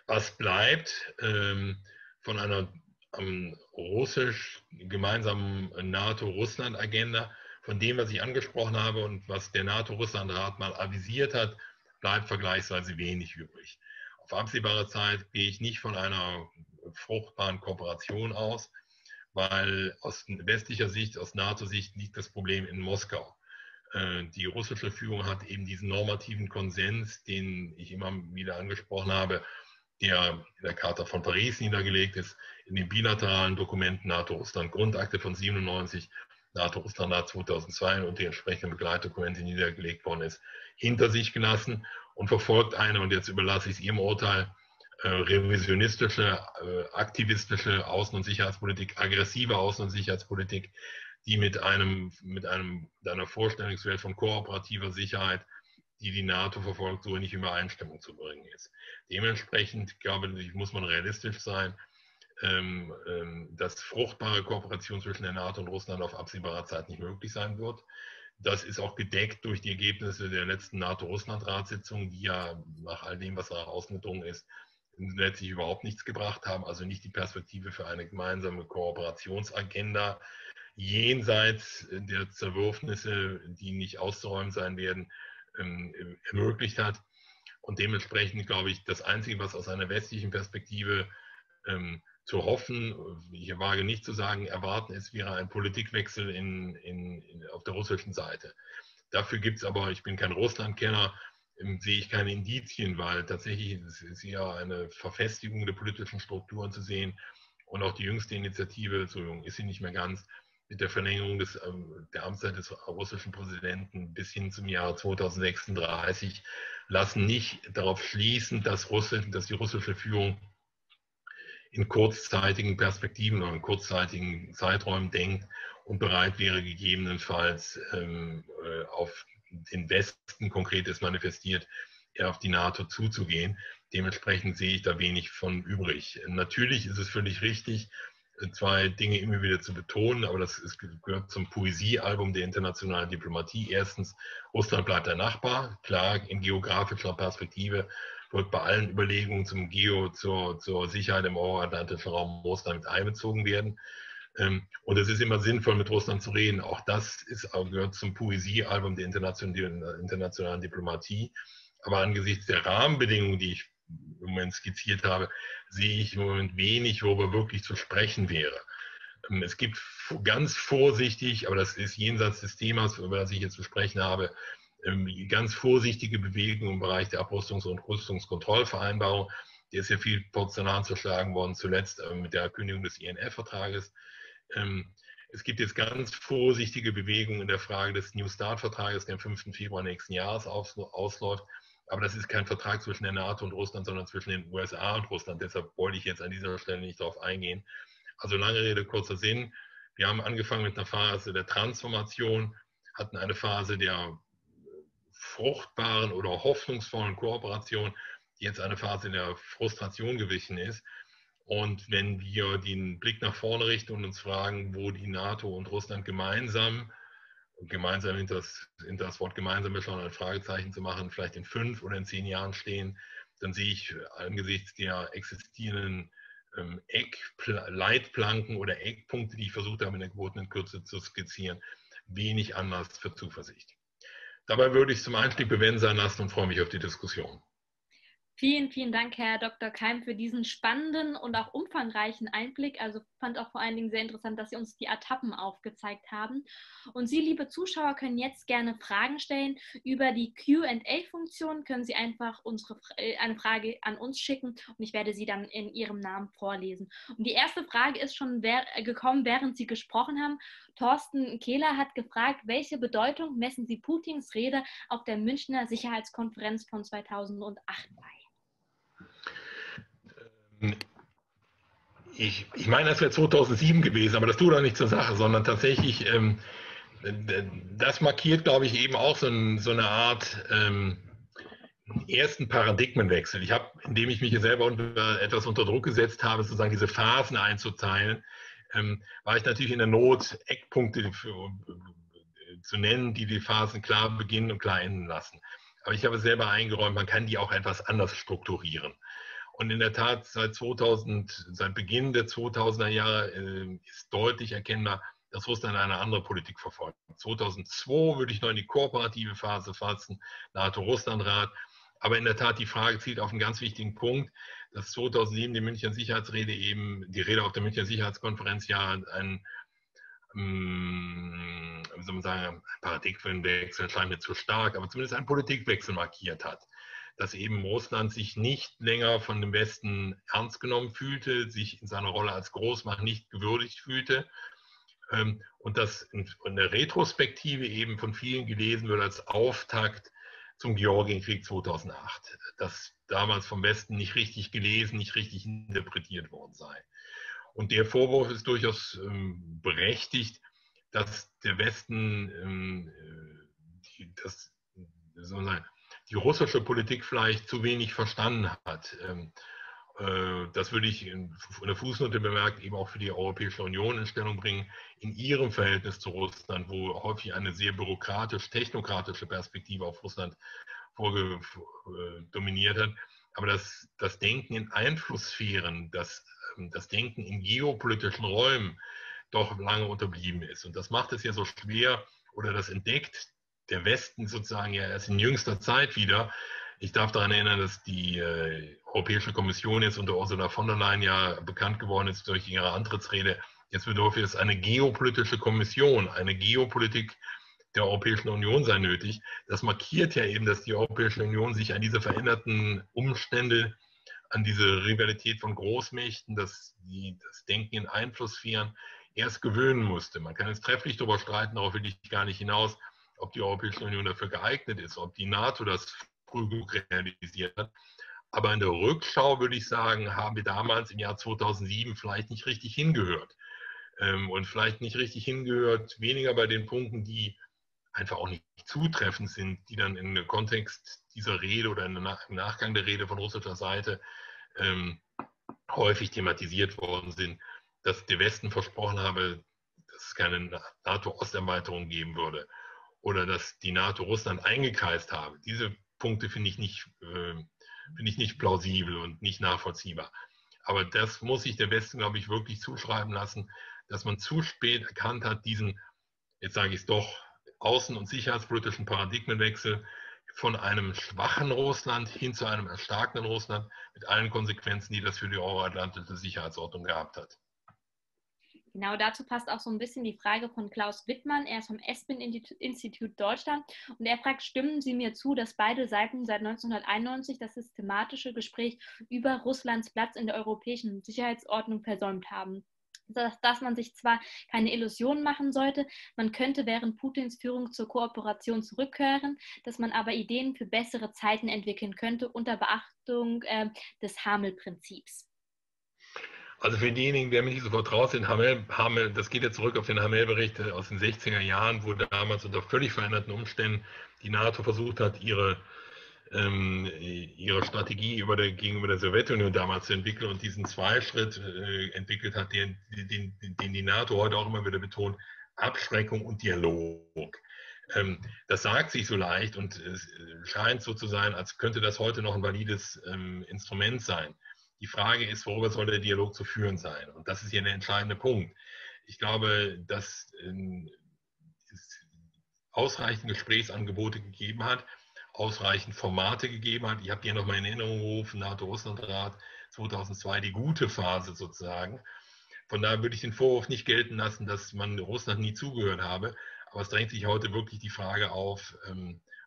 Was bleibt ähm, von einer am russisch gemeinsamen NATO-Russland-Agenda, von dem, was ich angesprochen habe und was der NATO-Russland-Rat mal avisiert hat, bleibt vergleichsweise wenig übrig. Auf Auf absehbare Zeit gehe ich nicht von einer fruchtbaren Kooperation aus, weil aus westlicher Sicht, aus NATO-Sicht liegt das Problem in Moskau. Die russische Führung hat eben diesen normativen Konsens, den ich immer wieder angesprochen habe, der in der Charta von Paris niedergelegt ist, in den bilateralen Dokumenten NATO-Russland-Grundakte von siebenundneunzig, NATO-Russland-Rat zweitausendzwei und die entsprechenden Begleitdokumente, die niedergelegt worden ist, hinter sich gelassen und verfolgt eine, und jetzt überlasse ich es Ihrem Urteil, äh, revisionistische, äh, aktivistische Außen- und Sicherheitspolitik, aggressive Außen- und Sicherheitspolitik, die mit, einem, mit, einem, mit einer Vorstellungswelt von kooperativer Sicherheit, die die NATO verfolgt, so nicht in Übereinstimmung zu bringen ist. Dementsprechend, glaube ich, muss man realistisch sein, ähm, ähm, dass fruchtbare Kooperation zwischen der NATO und Russland auf absehbare Zeit nicht möglich sein wird. Das ist auch gedeckt durch die Ergebnisse der letzten NATO-Russland-Ratssitzung, die ja nach all dem, was nach außen gedrungen ist, letztlich überhaupt nichts gebracht haben, also nicht die Perspektive für eine gemeinsame Kooperationsagenda jenseits der Zerwürfnisse, die nicht auszuräumen sein werden, ähm, ermöglicht hat. Und dementsprechend glaube ich, das Einzige, was aus einer westlichen Perspektive ähm, zu hoffen, ich wage nicht zu sagen, erwarten ist, wäre ein Politikwechsel in, in, in, auf der russischen Seite. Dafür gibt es aber, ich bin kein Russlandkenner, sehe ich keine Indizien, weil tatsächlich es ist eher eine Verfestigung der politischen Strukturen zu sehen. Und auch die jüngste Initiative, so jung ist sie nicht mehr ganz, mit der Verlängerung des, der Amtszeit des russischen Präsidenten bis hin zum Jahre zweitausendsechsunddreißig lassen nicht darauf schließen, dass, Russland, dass die russische Führung in kurzzeitigen Perspektiven oder in kurzzeitigen Zeiträumen denkt und bereit wäre, gegebenenfalls ähm, auf den Westen, konkret ist manifestiert, eher auf die NATO zuzugehen. Dementsprechend sehe ich da wenig von übrig. Natürlich ist es völlig richtig, zwei Dinge immer wieder zu betonen, aber das ist, gehört zum Poesiealbum der internationalen Diplomatie. Erstens, Russland bleibt der Nachbar. Klar, in geografischer Perspektive wird bei allen Überlegungen zum Geo, zur, zur Sicherheit im euroatlantischen Raum Russland mit einbezogen werden. Und es ist immer sinnvoll, mit Russland zu reden. Auch das ist, gehört zum Poesiealbum der internationalen Diplomatie. Aber angesichts der Rahmenbedingungen, die ich im Moment skizziert habe, sehe ich im Moment wenig, worüber wirklich zu sprechen wäre. Es gibt ganz vorsichtig, aber das ist jenseits des Themas, über das ich jetzt zu sprechen habe, ganz vorsichtige Bewegungen im Bereich der Abrüstungs- und Rüstungskontrollvereinbarung. Der ist ja viel Porzellan zerschlagen worden, zuletzt mit der Kündigung des I N F-Vertrages. Es gibt jetzt ganz vorsichtige Bewegungen in der Frage des New Start-Vertrages, der am fünften Februar nächsten Jahres ausläuft. Aber das ist kein Vertrag zwischen der NATO und Russland, sondern zwischen den U S A und Russland. Deshalb wollte ich jetzt an dieser Stelle nicht darauf eingehen. Also lange Rede, kurzer Sinn. Wir haben angefangen mit einer Phase der Transformation, hatten eine Phase der fruchtbaren oder hoffnungsvollen Kooperation, die jetzt eine Phase der Frustration gewichen ist. Und wenn wir den Blick nach vorne richten und uns fragen, wo die NATO und Russland gemeinsam, gemeinsam hinter das, hinter das Wort gemeinsam schon ein Fragezeichen zu machen, vielleicht in fünf oder in zehn Jahren stehen, dann sehe ich angesichts der existierenden ähm, Eckleitplanken oder Eckpunkte, die ich versucht habe, in der gebotenen Kürze zu skizzieren, wenig Anlass für Zuversicht. Dabei würde ich es zum Einstieg bewenden sein lassen und freue mich auf die Diskussion. Vielen, vielen Dank, Herr Doktor Keim, für diesen spannenden und auch umfangreichen Einblick. Also fand auch vor allen Dingen sehr interessant, dass Sie uns die Etappen aufgezeigt haben. Und Sie, liebe Zuschauer, können jetzt gerne Fragen stellen. Über die Q and A-Funktion können Sie einfach unsere, eine Frage an uns schicken und ich werde sie dann in Ihrem Namen vorlesen. Und die erste Frage ist schon gekommen, während Sie gesprochen haben. Thorsten Kehler hat gefragt, welche Bedeutung messen Sie Putins Rede auf der Münchner Sicherheitskonferenz von zweitausendacht bei? Ich, ich meine, das wäre zweitausendsieben gewesen, aber das tut doch nicht zur Sache, sondern tatsächlich, ähm, das markiert, glaube ich, eben auch so, ein, so eine Art ähm, ersten Paradigmenwechsel. Ich habe, indem ich mich selber unter, etwas unter Druck gesetzt habe, sozusagen diese Phasen einzuteilen, ähm, war ich natürlich in der Not, Eckpunkte für, zu nennen, die die Phasen klar beginnen und klar enden lassen. Aber ich habe selber eingeräumt, man kann die auch etwas anders strukturieren. Und in der Tat, seit, zweitausend, seit Beginn der zweitausender Jahre äh, ist deutlich erkennbar, dass Russland eine andere Politik verfolgt. zweitausendzwei würde ich noch in die kooperative Phase fassen, NATO-Russland-Rat. Aber in der Tat, die Frage zielt auf einen ganz wichtigen Punkt, dass zweitausendsieben die Münchner Sicherheitsrede eben, die Rede auf der Münchner Sicherheitskonferenz ja ein, um, wie soll man sagen, ein Paradigmenwechsel, scheint mir zu stark, aber zumindest einen Politikwechsel markiert hat. Dass eben Russland sich nicht länger von dem Westen ernst genommen fühlte, sich in seiner Rolle als Großmacht nicht gewürdigt fühlte. Und dass in der Retrospektive eben von vielen gelesen wird als Auftakt zum Georgienkrieg zweitausendacht, das damals vom Westen nicht richtig gelesen, nicht richtig interpretiert worden sei. Und der Vorwurf ist durchaus ähm, berechtigt, dass der Westen, ähm, die, das, sozusagen, die russische Politik vielleicht zu wenig verstanden hat. Ähm, äh, das würde ich in, in der Fußnote bemerkt, eben auch für die Europäische Union in Stellung bringen, in ihrem Verhältnis zu Russland, wo häufig eine sehr bürokratisch-technokratische Perspektive auf Russland vorge äh, dominiert hat. Aber das, das Denken in Einflusssphären, das, das Denken in geopolitischen Räumen doch lange unterblieben ist. Und das macht es ja so schwer, oder das entdeckt der Westen sozusagen ja erst in jüngster Zeit wieder. Ich darf daran erinnern, dass die äh, Europäische Kommission jetzt unter Ursula von der Leyen ja bekannt geworden ist durch ihre Antrittsrede. Jetzt bedürfe es eine geopolitische Kommission, eine Geopolitik der Europäischen Union sei nötig. Das markiert ja eben, dass die Europäische Union sich an diese veränderten Umstände, an diese Rivalität von Großmächten, dass die das Denken in Einflusssphären erst gewöhnen musste. Man kann jetzt trefflich darüber streiten, darauf will ich gar nicht hinaus, ob die Europäische Union dafür geeignet ist, ob die NATO das früh genug realisiert hat. Aber in der Rückschau würde ich sagen, haben wir damals im Jahr zweitausendsieben vielleicht nicht richtig hingehört. Und vielleicht nicht richtig hingehört, weniger bei den Punkten, die einfach auch nicht zutreffend sind, die dann im Kontext dieser Rede oder im Nachgang der Rede von russischer Seite ähm, häufig thematisiert worden sind, dass der Westen versprochen habe, dass es keine NATO-Osterweiterung geben würde oder dass die NATO Russland eingekreist habe. Diese Punkte finde ich nicht, äh, finde ich nicht plausibel und nicht nachvollziehbar. Aber das muss sich der Westen, glaube ich, wirklich zuschreiben lassen, dass man zu spät erkannt hat, diesen, jetzt sage ich es doch, außen- und sicherheitspolitischen Paradigmenwechsel von einem schwachen Russland hin zu einem erstarkenden Russland mit allen Konsequenzen, die das für die euroatlantische Sicherheitsordnung gehabt hat. Genau dazu passt auch so ein bisschen die Frage von Klaus Wittmann. Er ist vom ESPIN-Institut Deutschland und er fragt, stimmen Sie mir zu, dass beide Seiten seit neunzehnhunderteinundneunzig das systematische Gespräch über Russlands Platz in der europäischen Sicherheitsordnung versäumt haben? Dass, dass man sich zwar keine Illusionen machen sollte, man könnte während Putins Führung zur Kooperation zurückkehren, dass man aber Ideen für bessere Zeiten entwickeln könnte unter Beachtung äh, des Hamel-Prinzips. Also für diejenigen, die mir nicht so vertraut sind, Hamel, Hamel, das geht ja zurück auf den Hamel-Bericht aus den sechziger Jahren, wo damals unter völlig veränderten Umständen die NATO versucht hat, ihre ihre Strategie über der, gegenüber der Sowjetunion damals zu entwickeln und diesen Zweischritt äh, entwickelt hat, den, den, den die NATO heute auch immer wieder betont, Abschreckung und Dialog. Ähm, das sagt sich so leicht und es scheint so zu sein, als könnte das heute noch ein valides ähm, Instrument sein. Die Frage ist, worüber soll der Dialog zu führen sein? Und das ist hier der entscheidende Punkt. Ich glaube, dass ähm, es ausreichend Gesprächsangebote gegeben hat, ausreichend Formate gegeben hat. Ich habe hier nochmal in Erinnerung gerufen, NATO-Russland-Rat zweitausendzwei, die gute Phase sozusagen. Von daher würde ich den Vorwurf nicht gelten lassen, dass man Russland nie zugehört habe. Aber es drängt sich heute wirklich die Frage auf,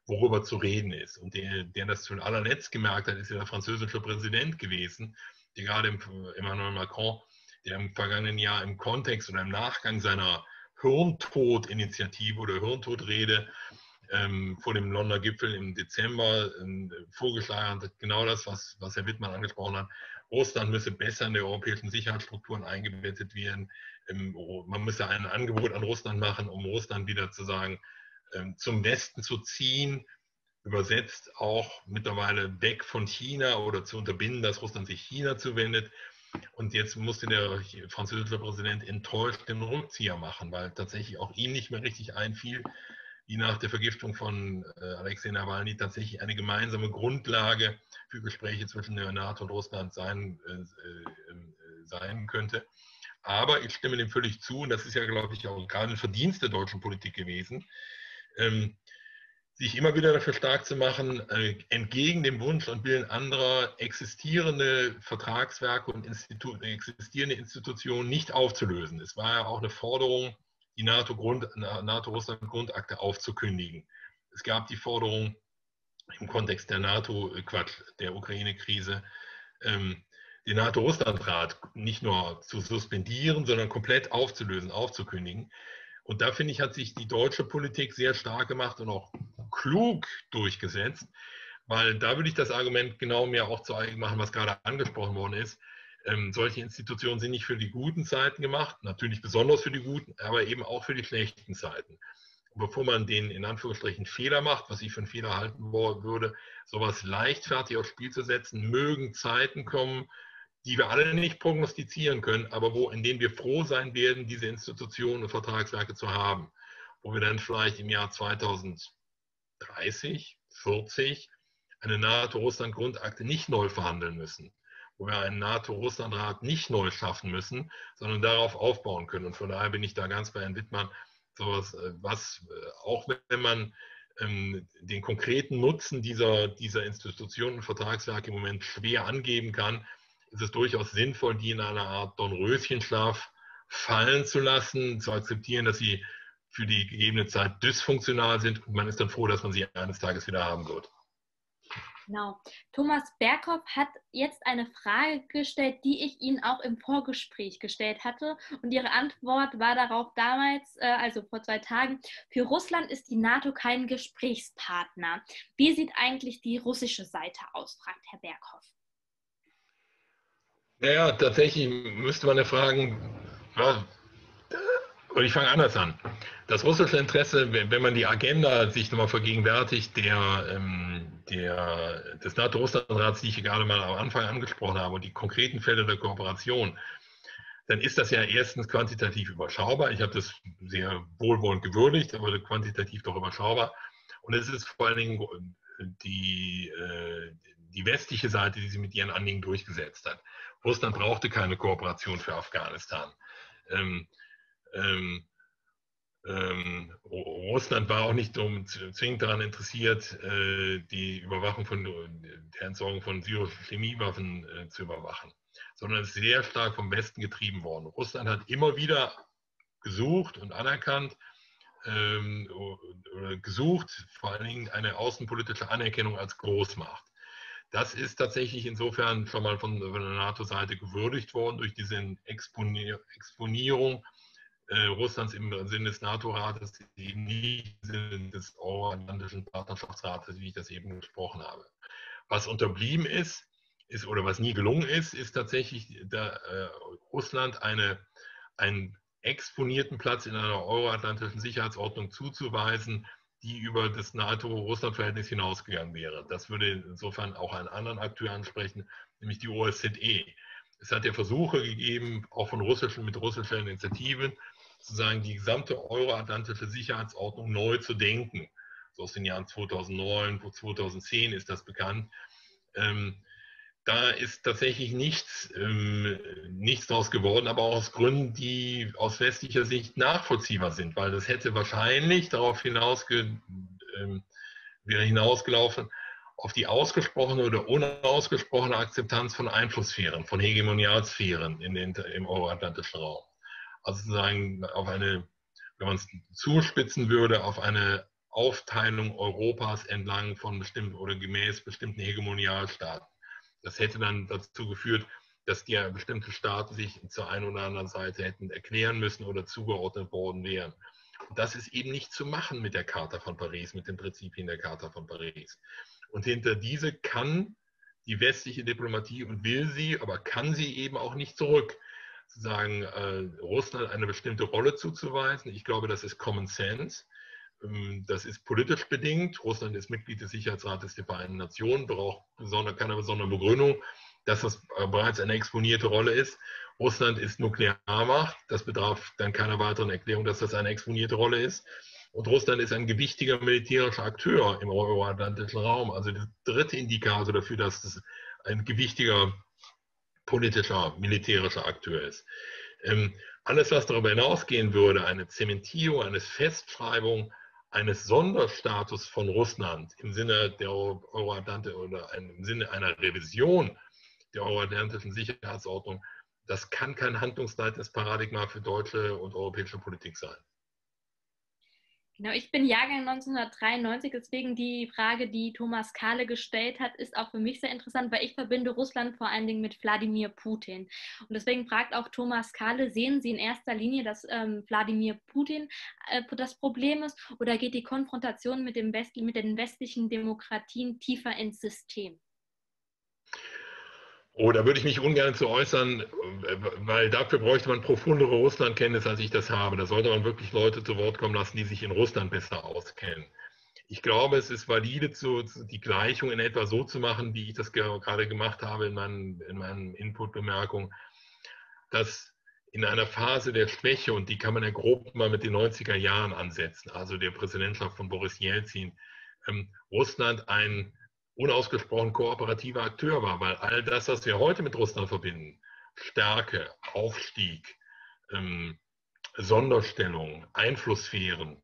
worüber zu reden ist. Und der, der das zu allerletzt gemerkt hat, ist ja der französische Präsident gewesen, der gerade Emmanuel Macron, der im vergangenen Jahr im Kontext oder im Nachgang seiner Hirntod-Initiative oder Hirntod-Rede Ähm, vor dem Londoner Gipfel im Dezember ähm, vorgeschlagen hat, genau das, was, was Herr Wittmann angesprochen hat. Russland müsse besser in die europäischen Sicherheitsstrukturen eingebettet werden. Ähm, man müsse ein Angebot an Russland machen, um Russland wieder zu sagen, ähm, zum Westen zu ziehen, übersetzt auch mittlerweile weg von China oder zu unterbinden, dass Russland sich China zuwendet. Und jetzt musste der französische Präsident enttäuscht den Rückzieher machen, weil tatsächlich auch ihm nicht mehr richtig einfiel, die nach der Vergiftung von Alexei Nawalny tatsächlich eine gemeinsame Grundlage für Gespräche zwischen der NATO und Russland sein, äh, sein könnte. Aber ich stimme dem völlig zu, und das ist ja, glaube ich, auch gerade ein Verdienst der deutschen Politik gewesen, ähm, sich immer wieder dafür stark zu machen, äh, entgegen dem Wunsch und Willen anderer existierende Vertragswerke und Institu existierende Institutionen nicht aufzulösen. Es war ja auch eine Forderung, die NATO-Russland-Grundakte aufzukündigen. Es gab die Forderung im Kontext der NATO, äh, Quatsch, der Ukraine-Krise, ähm, den NATO-Russland-Rat nicht nur zu suspendieren, sondern komplett aufzulösen, aufzukündigen. Und da, finde ich, hat sich die deutsche Politik sehr stark gemacht und auch klug durchgesetzt, weil da würde ich das Argument genau mir auch zu eigen machen, was gerade angesprochen worden ist. Ähm, solche Institutionen sind nicht für die guten Zeiten gemacht, natürlich besonders für die guten, aber eben auch für die schlechten Zeiten. Und bevor man den in Anführungsstrichen Fehler macht, was ich für einen Fehler halten würde, sowas leichtfertig aufs Spiel zu setzen, mögen Zeiten kommen, die wir alle nicht prognostizieren können, aber wo, in denen wir froh sein werden, diese Institutionen und Vertragswerke zu haben, wo wir dann vielleicht im Jahr zweitausenddreißig, vierzig eine NATO-Russland-Grundakte nicht neu verhandeln müssen, wo wir einen NATO-Russland-Rat nicht neu schaffen müssen, sondern darauf aufbauen können. Und von daher bin ich da ganz bei Herrn Wittmann, sowas, was, auch wenn man ähm, den konkreten Nutzen dieser, dieser Institutionen und Vertragswerke im Moment schwer angeben kann, ist es durchaus sinnvoll, die in einer Art Dornröschenschlaf fallen zu lassen, zu akzeptieren, dass sie für die gegebene Zeit dysfunktional sind. Und man ist dann froh, dass man sie eines Tages wieder haben wird. Genau. Thomas Berghoff hat jetzt eine Frage gestellt, die ich Ihnen auch im Vorgespräch gestellt hatte. Und Ihre Antwort war darauf damals, also vor zwei Tagen, für Russland ist die NATO kein Gesprächspartner. Wie sieht eigentlich die russische Seite aus, fragt Herr Berghoff. Naja, tatsächlich müsste man ja fragen, ja, und ich fange anders an. Das russische Interesse, wenn man die Agenda sich nochmal vergegenwärtigt, der, der, des NATO-Russland-Rats, die ich gerade mal am Anfang angesprochen habe, und die konkreten Fälle der Kooperation, dann ist das ja erstens quantitativ überschaubar. Ich habe das sehr wohlwollend gewürdigt, aber quantitativ doch überschaubar. Und es ist vor allen Dingen die, die westliche Seite, die sie mit ihren Anliegen durchgesetzt hat. Russland brauchte keine Kooperation für Afghanistan. Ähm, ähm, ähm, Russland war auch nicht zwingend daran interessiert, äh, die Überwachung von der Entsorgung von syrischen Chemiewaffen äh, zu überwachen, sondern ist sehr stark vom Westen getrieben worden. Russland hat immer wieder gesucht und anerkannt, ähm, oder gesucht, vor allen Dingen eine außenpolitische Anerkennung als Großmacht. Das ist tatsächlich insofern schon mal von der NATO-Seite gewürdigt worden durch diese Exponierung äh, Russlands im Sinne des NATO-Rates, eben nicht im Sinne des euroatlantischen Partnerschaftsrates, wie ich das eben gesprochen habe. Was unterblieben ist, ist oder was nie gelungen ist, ist tatsächlich da, äh, Russland eine, einen exponierten Platz in einer euroatlantischen Sicherheitsordnung zuzuweisen, die über das NATO-Russland-Verhältnis hinausgegangen wäre. Das würde insofern auch einen anderen Akteur ansprechen, nämlich die O S Z E. Es hat ja Versuche gegeben, auch von russischen mit russischen Initiativen, sozusagen die gesamte euroatlantische Sicherheitsordnung neu zu denken. So aus den Jahren zweitausendneun, zweitausendzehn ist das bekannt. Ähm, da ist tatsächlich nichts, ähm, nichts draus geworden, aber auch aus Gründen, die aus westlicher Sicht nachvollziehbar sind, weil das hätte wahrscheinlich darauf hinausge ähm, wäre hinausgelaufen, auf die ausgesprochene oder unausgesprochene Akzeptanz von Einflusssphären, von Hegemonialsphären in den, im euroatlantischen Raum. Also sozusagen auf eine, wenn man es zuspitzen würde, auf eine Aufteilung Europas entlang von bestimmten oder gemäß bestimmten Hegemonialstaaten. Das hätte dann dazu geführt, dass die bestimmte Staaten sich zur einen oder anderen Seite hätten erklären müssen oder zugeordnet worden wären. Und das ist eben nicht zu machen mit der Charta von Paris, mit den Prinzipien der Charta von Paris. Und hinter diese kann die westliche Diplomatie und will sie, aber kann sie eben auch nicht zurück, sozusagen äh, Russland eine bestimmte Rolle zuzuweisen. Ich glaube, das ist Common Sense. Das ist politisch bedingt. Russland ist Mitglied des Sicherheitsrates der Vereinten Nationen, braucht besonder, keine besondere Begründung, dass das bereits eine exponierte Rolle ist. Russland ist Nuklearmacht. Das bedarf dann keiner weiteren Erklärung, dass das eine exponierte Rolle ist. Und Russland ist ein gewichtiger militärischer Akteur im euroatlantischen Raum. Also der dritte Indikator dafür, dass es ein gewichtiger politischer, militärischer Akteur ist. Ähm, alles, was darüber hinausgehen würde, eine Zementierung, eine Festschreibung eines Sonderstatus von Russland im Sinne der Euroatlantik oder im Sinne einer Revision der euroatlantischen Sicherheitsordnung, das kann kein handlungsleitendes Paradigma für deutsche und europäische Politik sein. Genau, ich bin Jahrgang neunzehnhundertdreiundneunzig, deswegen die Frage, die Thomas Kahle gestellt hat, ist auch für mich sehr interessant, weil ich verbinde Russland vor allen Dingen mit Wladimir Putin. Und deswegen fragt auch Thomas Kahle, sehen Sie in erster Linie, dass ähm, Wladimir Putin äh, das Problem ist, oder geht die Konfrontation mit, dem West, mit den westlichen Demokratien tiefer ins System? Oh, da würde ich mich ungern zu äußern, weil dafür bräuchte man profundere Russlandkenntnis, als ich das habe. Da sollte man wirklich Leute zu Wort kommen lassen, die sich in Russland besser auskennen. Ich glaube, es ist valide, zu, die Gleichung in etwa so zu machen, wie ich das gerade gemacht habe in meinen, in meinen Input-Bemerkungen, dass in einer Phase der Schwäche, und die kann man ja grob mal mit den neunziger Jahren ansetzen, also der Präsidentschaft von Boris Jelzin, ähm, Russland ein unausgesprochen kooperativer Akteur war, weil all das, was wir heute mit Russland verbinden, Stärke, Aufstieg, ähm, Sonderstellung, Einflusssphären,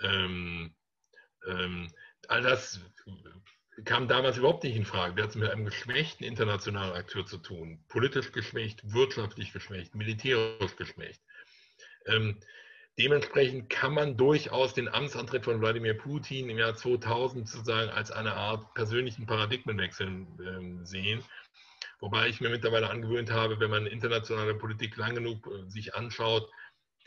ähm, ähm, all das kam damals überhaupt nicht in Frage. Wir hatten mit einem geschwächten internationalen Akteur zu tun, politisch geschwächt, wirtschaftlich geschwächt, militärisch geschwächt. Ähm, Dementsprechend kann man durchaus den Amtsantritt von Wladimir Putin im Jahr zweitausend sozusagen als eine Art persönlichen Paradigmenwechsel äh, sehen. Wobei ich mir mittlerweile angewöhnt habe, wenn man internationale Politik lang genug äh, sich anschaut,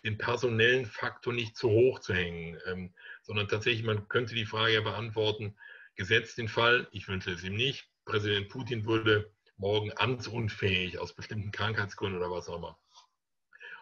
den personellen Faktor nicht zu hoch zu hängen, ähm, sondern tatsächlich, man könnte die Frage ja beantworten, gesetzt den Fall, ich wünsche es ihm nicht, Präsident Putin würde morgen amtsunfähig aus bestimmten Krankheitsgründen oder was auch immer.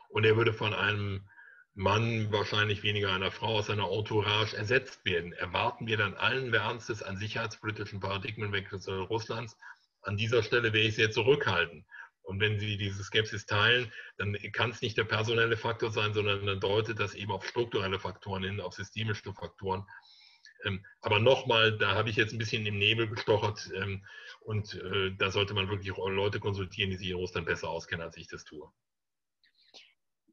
Und er würde von einem Mann, wahrscheinlich weniger einer Frau, aus seiner Entourage ersetzt werden. Erwarten wir dann allen Ernstes an sicherheitspolitischen Paradigmenwechsel Russlands? An dieser Stelle wäre ich sehr zurückhaltend. Und wenn Sie diese Skepsis teilen, dann kann es nicht der personelle Faktor sein, sondern dann deutet das eben auf strukturelle Faktoren hin, auf systemische Faktoren. Aber nochmal, da habe ich jetzt ein bisschen im Nebel gestochert und da sollte man wirklich Leute konsultieren, die sich in Russland besser auskennen, als ich das tue.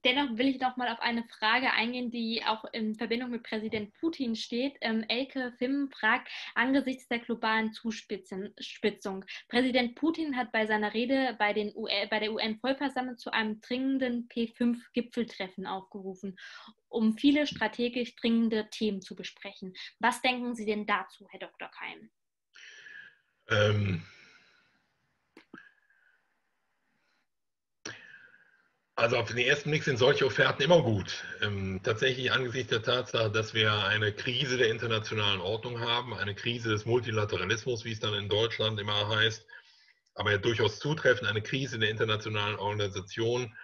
Dennoch will ich noch mal auf eine Frage eingehen, die auch in Verbindung mit Präsident Putin steht. Ähm, Elke Fimm fragt, angesichts der globalen Zuspitzung. Präsident Putin hat bei seiner Rede bei, den U N, bei der U N-Vollversammlung zu einem dringenden P fünf Gipfeltreffen aufgerufen, um viele strategisch dringende Themen zu besprechen. Was denken Sie denn dazu, Herr Doktor Keim? Ähm... Also auf den ersten Blick sind solche Offerten immer gut. Ähm, tatsächlich angesichts der Tatsache, dass wir eine Krise der internationalen Ordnung haben, eine Krise des Multilateralismus, wie es dann in Deutschland immer heißt, aber ja durchaus zutreffend, eine Krise der internationalen Organisation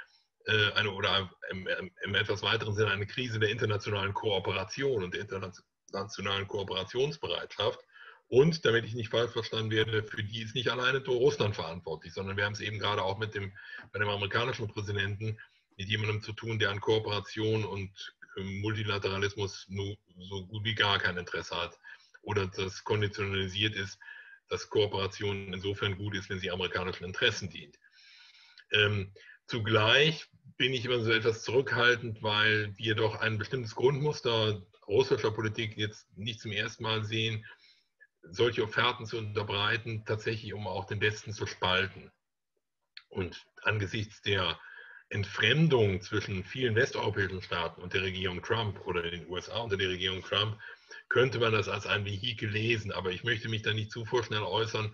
äh, eine, oder im, im etwas weiteren Sinne eine Krise der internationalen Kooperation und der internationalen Kooperationsbereitschaft. Und, damit ich nicht falsch verstanden werde, für die ist nicht alleine Russland verantwortlich, sondern wir haben es eben gerade auch mit dem, bei dem amerikanischen Präsidenten mit jemandem zu tun, der an Kooperation und Multilateralismus nur so gut wie gar kein Interesse hat oder das konditionalisiert ist, dass Kooperation insofern gut ist, wenn sie amerikanischen Interessen dient. Ähm, zugleich bin ich immer so etwas zurückhaltend, weil wir doch ein bestimmtes Grundmuster russischer Politik jetzt nicht zum ersten Mal sehen, solche Offerten zu unterbreiten, tatsächlich um auch den Westen zu spalten. Und angesichts der Entfremdung zwischen vielen westeuropäischen Staaten und der Regierung Trump oder den U S A unter der Regierung Trump, könnte man das als ein Vehikel lesen. Aber ich möchte mich da nicht zu vorschnell äußern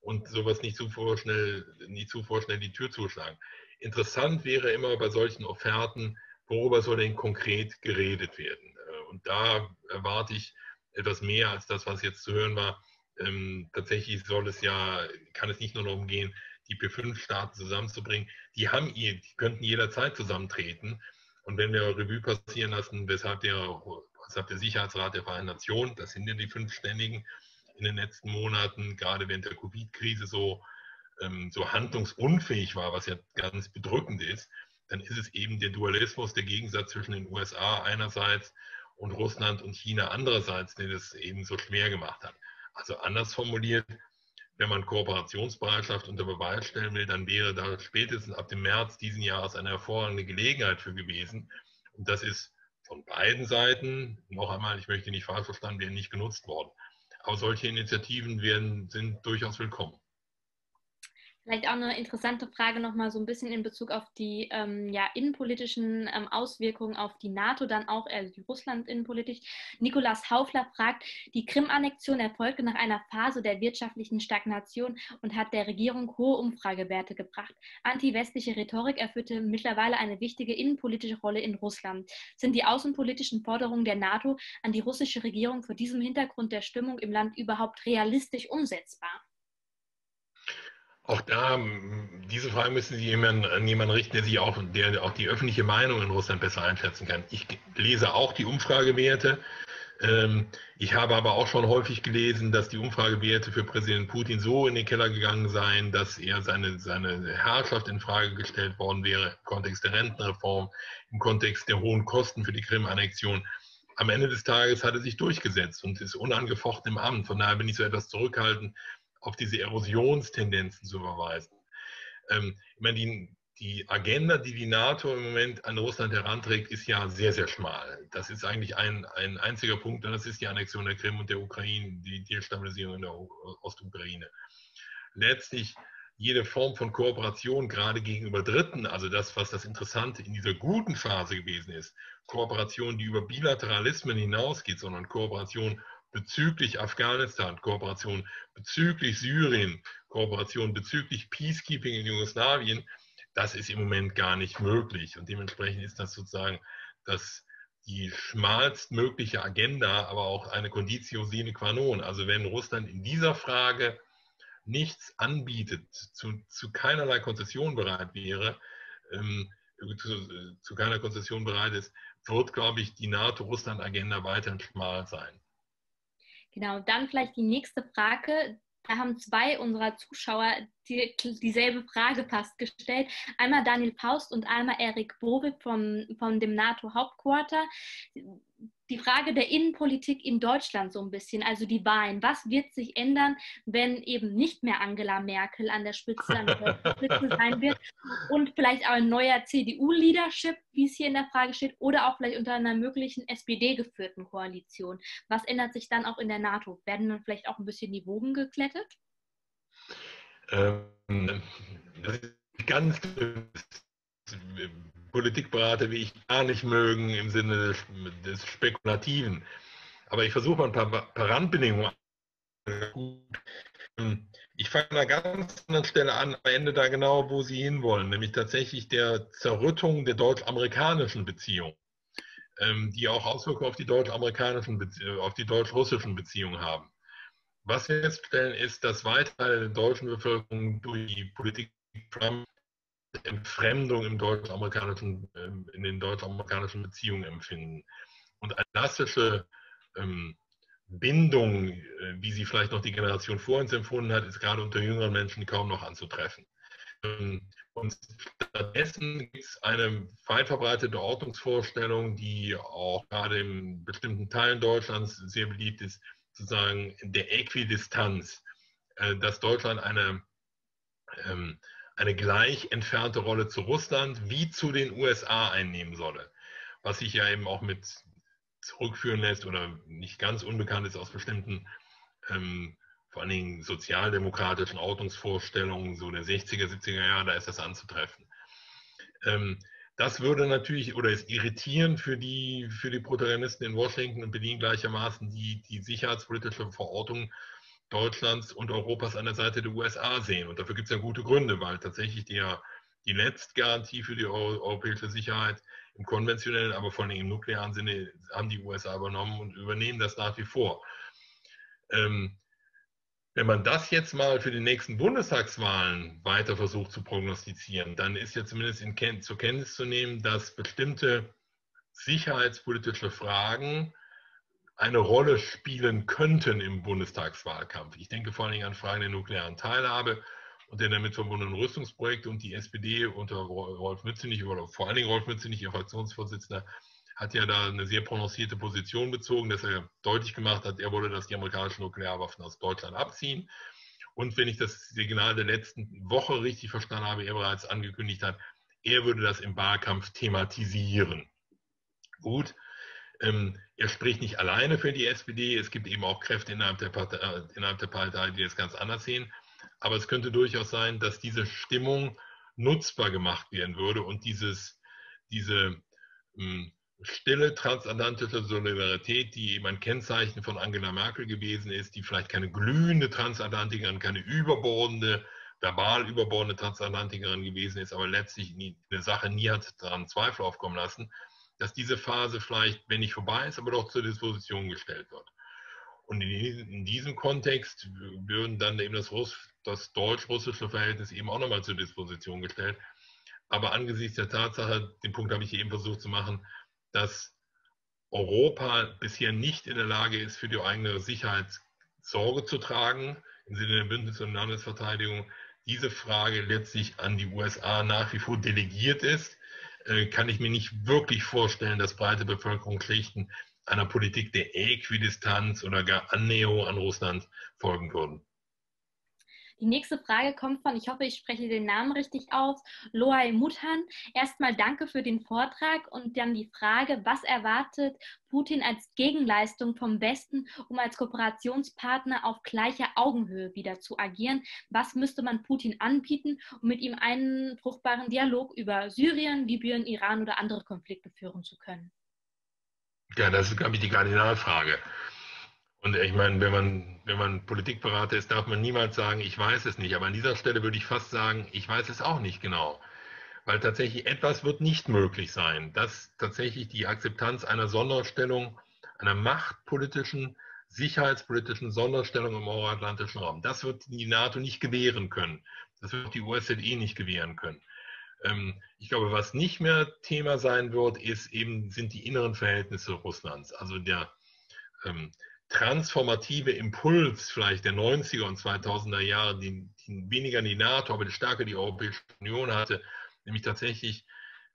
und sowas nicht zu vorschnell, nicht zu vorschnell die Tür zuschlagen. Interessant wäre immer bei solchen Offerten, worüber soll denn konkret geredet werden? Und da erwarte ich etwas mehr als das, was jetzt zu hören war. Ähm, tatsächlich soll es ja, kann es nicht nur darum gehen, die P fünf Staaten zusammenzubringen. Die haben ihr, die könnten jederzeit zusammentreten. Und wenn wir Revue passieren lassen, weshalb der, weshalb der Sicherheitsrat der Vereinten Nationen, das sind ja die fünf Ständigen, in den letzten Monaten, gerade während der Covid-Krise, so, ähm, so handlungsunfähig war, was ja ganz bedrückend ist, dann ist es eben der Dualismus, der Gegensatz zwischen den U S A einerseits und Russland und China andererseits, die das eben so schwer gemacht hat. Also anders formuliert, wenn man Kooperationsbereitschaft unter Beweis stellen will, dann wäre da spätestens ab dem März diesen Jahres eine hervorragende Gelegenheit für gewesen. Und das ist von beiden Seiten, noch einmal, ich möchte nicht falsch verstanden werden, nicht genutzt worden. Aber solche Initiativen werden, sind durchaus willkommen. Vielleicht auch eine interessante Frage nochmal so ein bisschen in Bezug auf die ähm, ja, innenpolitischen ähm, Auswirkungen auf die NATO, dann auch äh, die Russland-Innenpolitik. Nikolaus Haufler fragt, die Krim-Annexion erfolgte nach einer Phase der wirtschaftlichen Stagnation und hat der Regierung hohe Umfragewerte gebracht. Anti-westliche Rhetorik erfüllte mittlerweile eine wichtige innenpolitische Rolle in Russland. Sind die außenpolitischen Forderungen der NATO an die russische Regierung vor diesem Hintergrund der Stimmung im Land überhaupt realistisch umsetzbar? Auch da, diese Frage müssen Sie jemanden, an jemanden richten, der sich auch, der auch die öffentliche Meinung in Russland besser einschätzen kann. Ich lese auch die Umfragewerte. Ich habe aber auch schon häufig gelesen, dass die Umfragewerte für Präsident Putin so in den Keller gegangen seien, dass er seine, seine Herrschaft in Frage gestellt worden wäre im Kontext der Rentenreform, im Kontext der hohen Kosten für die Krim-Annexion. Am Ende des Tages hat er sich durchgesetzt und ist unangefochten im Amt. Von daher bin ich so etwas zurückhaltend, auf diese Erosionstendenzen zu verweisen. Ähm, ich meine, die, die Agenda, die die NATO im Moment an Russland heranträgt, ist ja sehr, sehr schmal. Das ist eigentlich ein, ein einziger Punkt, und das ist die Annexion der Krim und der Ukraine, die Destabilisierung in der Ostukraine. Letztlich jede Form von Kooperation, gerade gegenüber Dritten, also das, was das Interessante in dieser guten Phase gewesen ist, Kooperation, die über Bilateralismen hinausgeht, sondern Kooperation bezüglich Afghanistan, Kooperation bezüglich Syrien, Kooperation bezüglich Peacekeeping in Jugoslawien, das ist im Moment gar nicht möglich. Und dementsprechend ist das sozusagen das, die schmalstmögliche Agenda, aber auch eine Conditio sine qua non. Also wenn Russland in dieser Frage nichts anbietet, zu, zu keinerlei Konzession bereit wäre, ähm, zu, zu keiner Konzession bereit ist, wird, glaube ich, die NATO-Russland-Agenda weiterhin schmal sein. Genau, dann vielleicht die nächste Frage. Da haben zwei unserer Zuschauer die, dieselbe Frage fast gestellt. Einmal Daniel Paust und einmal Erik Bovik vom, von dem NATO-Hauptquarter. Die Frage der Innenpolitik in Deutschland so ein bisschen, also die Wahlen. Was wird sich ändern, wenn eben nicht mehr Angela Merkel an der Spitze, an der Spitze sein wird und vielleicht auch ein neuer C D U-Leadership, wie es hier in der Frage steht, oder auch vielleicht unter einer möglichen S P D-geführten Koalition? Was ändert sich dann auch in der NATO? Werden dann vielleicht auch ein bisschen die Wogen geklettert? Ähm, das ist ganz Politikberater, wie ich, gar nicht mögen im Sinne des Spekulativen. Aber ich versuche mal ein paar, paar Randbedingungen. Ich fange an einer ganz anderen Stelle an, am Ende da genau, wo Sie hinwollen, nämlich tatsächlich der Zerrüttung der deutsch-amerikanischen Beziehung, die auch Auswirkungen auf die deutsch-amerikanischen, auf die deutsch-russischen Beziehungen haben. Was wir feststellen, ist, dass weite Teile der deutschen Bevölkerung durch die Politik Trump Entfremdung im deutsch-amerikanischen, in den deutsch-amerikanischen Beziehungen empfinden. Und eine klassische ähm, Bindung, wie sie vielleicht noch die Generation vor uns empfunden hat, ist gerade unter jüngeren Menschen kaum noch anzutreffen. Ähm, und stattdessen gibt es eine weit verbreitete Ordnungsvorstellung, die auch gerade in bestimmten Teilen Deutschlands sehr beliebt ist, sozusagen der Äquidistanz, äh, dass Deutschland eine ähm, eine gleich entfernte Rolle zu Russland wie zu den U S A einnehmen solle, was sich ja eben auch mit zurückführen lässt oder nicht ganz unbekannt ist aus bestimmten, ähm, vor allen Dingen sozialdemokratischen Ordnungsvorstellungen, so der sechziger, siebziger Jahre, da ist das anzutreffen. Ähm, das würde natürlich, oder ist irritierend für die, für die Protagonisten in Washington und Berlin gleichermaßen, die die sicherheitspolitische Verortung Deutschlands und Europas an der Seite der U S A sehen. Und dafür gibt es ja gute Gründe, weil tatsächlich die, die Letztgarantie für die europäische Sicherheit im konventionellen, aber vor allem im nuklearen Sinne haben die U S A übernommen und übernehmen das nach wie vor. Ähm, wenn man das jetzt mal für die nächsten Bundestagswahlen weiter versucht zu prognostizieren, dann ist ja zumindest in Ken- zur Kenntnis zu nehmen, dass bestimmte sicherheitspolitische Fragen eine Rolle spielen könnten im Bundestagswahlkampf. Ich denke vor allen Dingen an Fragen der nuklearen Teilhabe und der damit verbundenen Rüstungsprojekte, und die S P D unter Rolf Mützenich, oder vor allen Dingen Rolf Mützenich, ihr Fraktionsvorsitzender, hat ja da eine sehr prononcierte Position bezogen, dass er deutlich gemacht hat, er wolle, dass die amerikanischen Nuklearwaffen aus Deutschland abziehen. Und wenn ich das Signal der letzten Woche richtig verstanden habe, er bereits angekündigt hat, er würde das im Wahlkampf thematisieren. Gut. Ähm, er spricht nicht alleine für die S P D. Es gibt eben auch Kräfte innerhalb der Partei, innerhalb der Partei, die das ganz anders sehen. Aber es könnte durchaus sein, dass diese Stimmung nutzbar gemacht werden würde und dieses, diese ähm, stille transatlantische Solidarität, die eben ein Kennzeichen von Angela Merkel gewesen ist, die vielleicht keine glühende Transatlantikerin, keine überbordende, verbal überbordende Transatlantikerin gewesen ist, aber letztlich nie, eine Sache nie hat daran Zweifel aufkommen lassen, dass diese Phase vielleicht, wenn nicht vorbei ist, aber doch zur Disposition gestellt wird. Und in diesem Kontext würden dann eben das, das deutsch-russische Verhältnis eben auch nochmal zur Disposition gestellt. Aber angesichts der Tatsache, den Punkt habe ich eben versucht zu machen, dass Europa bisher nicht in der Lage ist, für die eigene Sicherheit Sorge zu tragen, im Sinne der Bündnis- und Landesverteidigung, diese Frage letztlich an die U S A nach wie vor delegiert ist, kann ich mir nicht wirklich vorstellen, dass breite Bevölkerungsschichten einer Politik der Äquidistanz oder gar Annäherung an Russland folgen würden. Die nächste Frage kommt von, ich hoffe, ich spreche den Namen richtig aus, Loay Muthan. Erstmal danke für den Vortrag und dann die Frage, was erwartet Putin als Gegenleistung vom Westen, um als Kooperationspartner auf gleicher Augenhöhe wieder zu agieren? Was müsste man Putin anbieten, um mit ihm einen fruchtbaren Dialog über Syrien, Libyen, Iran oder andere Konflikte führen zu können? Ja, das ist, glaube ich, die Kardinalfrage. Und ich meine, wenn man, wenn man Politikberater ist, darf man niemals sagen, ich weiß es nicht. Aber an dieser Stelle würde ich fast sagen, ich weiß es auch nicht genau. Weil tatsächlich etwas wird nicht möglich sein, dass tatsächlich die Akzeptanz einer Sonderstellung, einer machtpolitischen, sicherheitspolitischen Sonderstellung im euroatlantischen Raum, das wird die NATO nicht gewähren können. Das wird die O S Z E nicht gewähren können. Ich glaube, was nicht mehr Thema sein wird, ist eben, sind die inneren Verhältnisse Russlands. Also der transformative Impuls vielleicht der neunziger und zweitausender Jahre, die, die weniger die NATO, aber die stärker die Europäische Union hatte, nämlich tatsächlich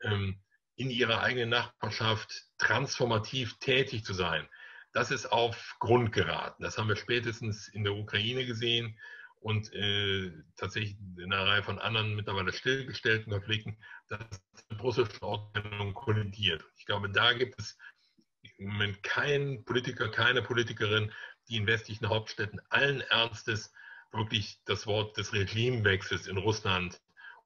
ähm, in ihrer eigenen Nachbarschaft transformativ tätig zu sein. Das ist auf Grund geraten. Das haben wir spätestens in der Ukraine gesehen und äh, tatsächlich in einer Reihe von anderen mittlerweile stillgestellten Konflikten, dass die russische Ordnung kollidiert. Ich glaube, da gibt es mit keinem Politiker, keine Politikerin, die in westlichen Hauptstädten allen Ernstes wirklich das Wort des Regimewechsels in Russland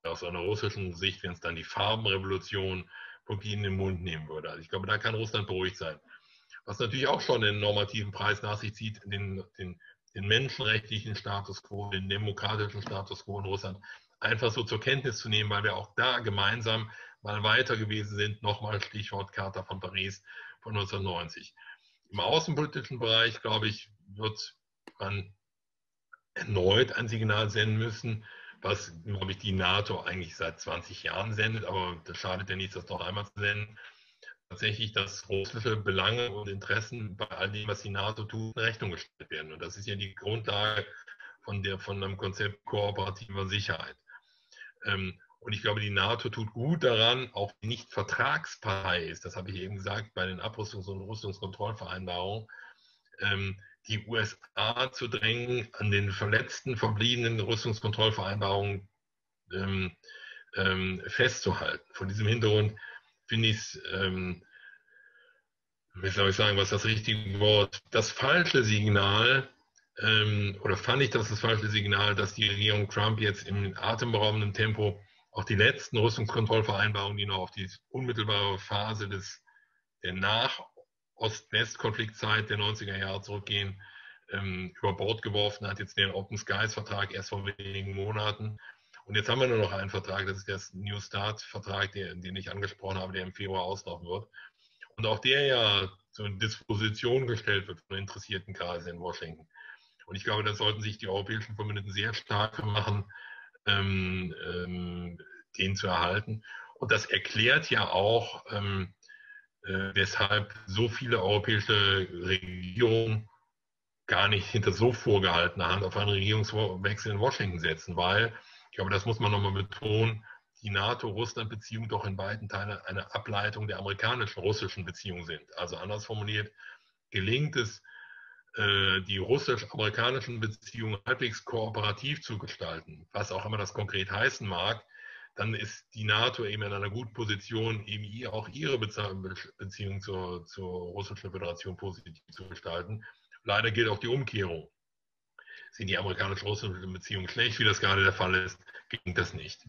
aus einer russischen Sicht, wenn es dann die Farbenrevolution wirklich in den Mund nehmen würde. Also ich glaube, da kann Russland beruhigt sein. Was natürlich auch schon den normativen Preis nach sich zieht, den, den, den menschenrechtlichen Status quo, den demokratischen Status quo in Russland, einfach so zur Kenntnis zu nehmen, weil wir auch da gemeinsam mal weiter gewesen sind. Nochmal Stichwort Charta von Paris von neunzehnhundertneunzig. Im außenpolitischen Bereich, glaube ich, wird man erneut ein Signal senden müssen, was, glaube ich, die NATO eigentlich seit zwanzig Jahren sendet, aber das schadet ja nichts, das noch einmal zu senden. Tatsächlich, dass russische Belange und Interessen bei all dem, was die NATO tut, in Rechnung gestellt werden. Und das ist ja die Grundlage von, der, von einem Konzept kooperativer Sicherheit. Ähm, Und ich glaube, die NATO tut gut daran, auch nicht Vertragspartei ist, das habe ich eben gesagt, bei den Abrüstungs- und Rüstungskontrollvereinbarungen, ähm, die U S A zu drängen, an den verletzten, verbliebenen Rüstungskontrollvereinbarungen ähm, ähm, festzuhalten. Von diesem Hintergrund finde ich es, ähm, wie soll ich sagen, was ist das richtige Wort, das falsche Signal, ähm, oder fand ich das das falsche Signal, dass die Regierung Trump jetzt im atemberaubenden Tempo auch die letzten Rüstungskontrollvereinbarungen, die noch auf die unmittelbare Phase des, der Nach-Ost-West-Konfliktzeit der neunziger Jahre zurückgehen, ähm, über Bord geworfen hat, jetzt den Open Skies-Vertrag erst vor wenigen Monaten. Und jetzt haben wir nur noch einen Vertrag, das ist der New Start-Vertrag, den ich angesprochen habe, der im Februar auslaufen wird. Und auch der ja zur Disposition gestellt wird von interessierten Kreisen in Washington. Und ich glaube, da sollten sich die europäischen Verbündeten sehr stark machen, Ähm, ähm, den zu erhalten. Und das erklärt ja auch, ähm, äh, weshalb so viele europäische Regierungen gar nicht hinter so vorgehaltener Hand auf einen Regierungswechsel in Washington setzen, weil, ich glaube, das muss man nochmal betonen, die NATO-Russland-Beziehungen doch in beiden Teilen eine Ableitung der amerikanischen russischen Beziehungen sind. Also anders formuliert, gelingt es, die russisch-amerikanischen Beziehungen halbwegs kooperativ zu gestalten, was auch immer das konkret heißen mag, dann ist die NATO eben in einer guten Position, eben auch ihre Beziehung zur, zur Russischen Föderation positiv zu gestalten. Leider gilt auch die Umkehrung. Sind die amerikanisch-russischen Beziehungen schlecht, wie das gerade der Fall ist, ging das nicht.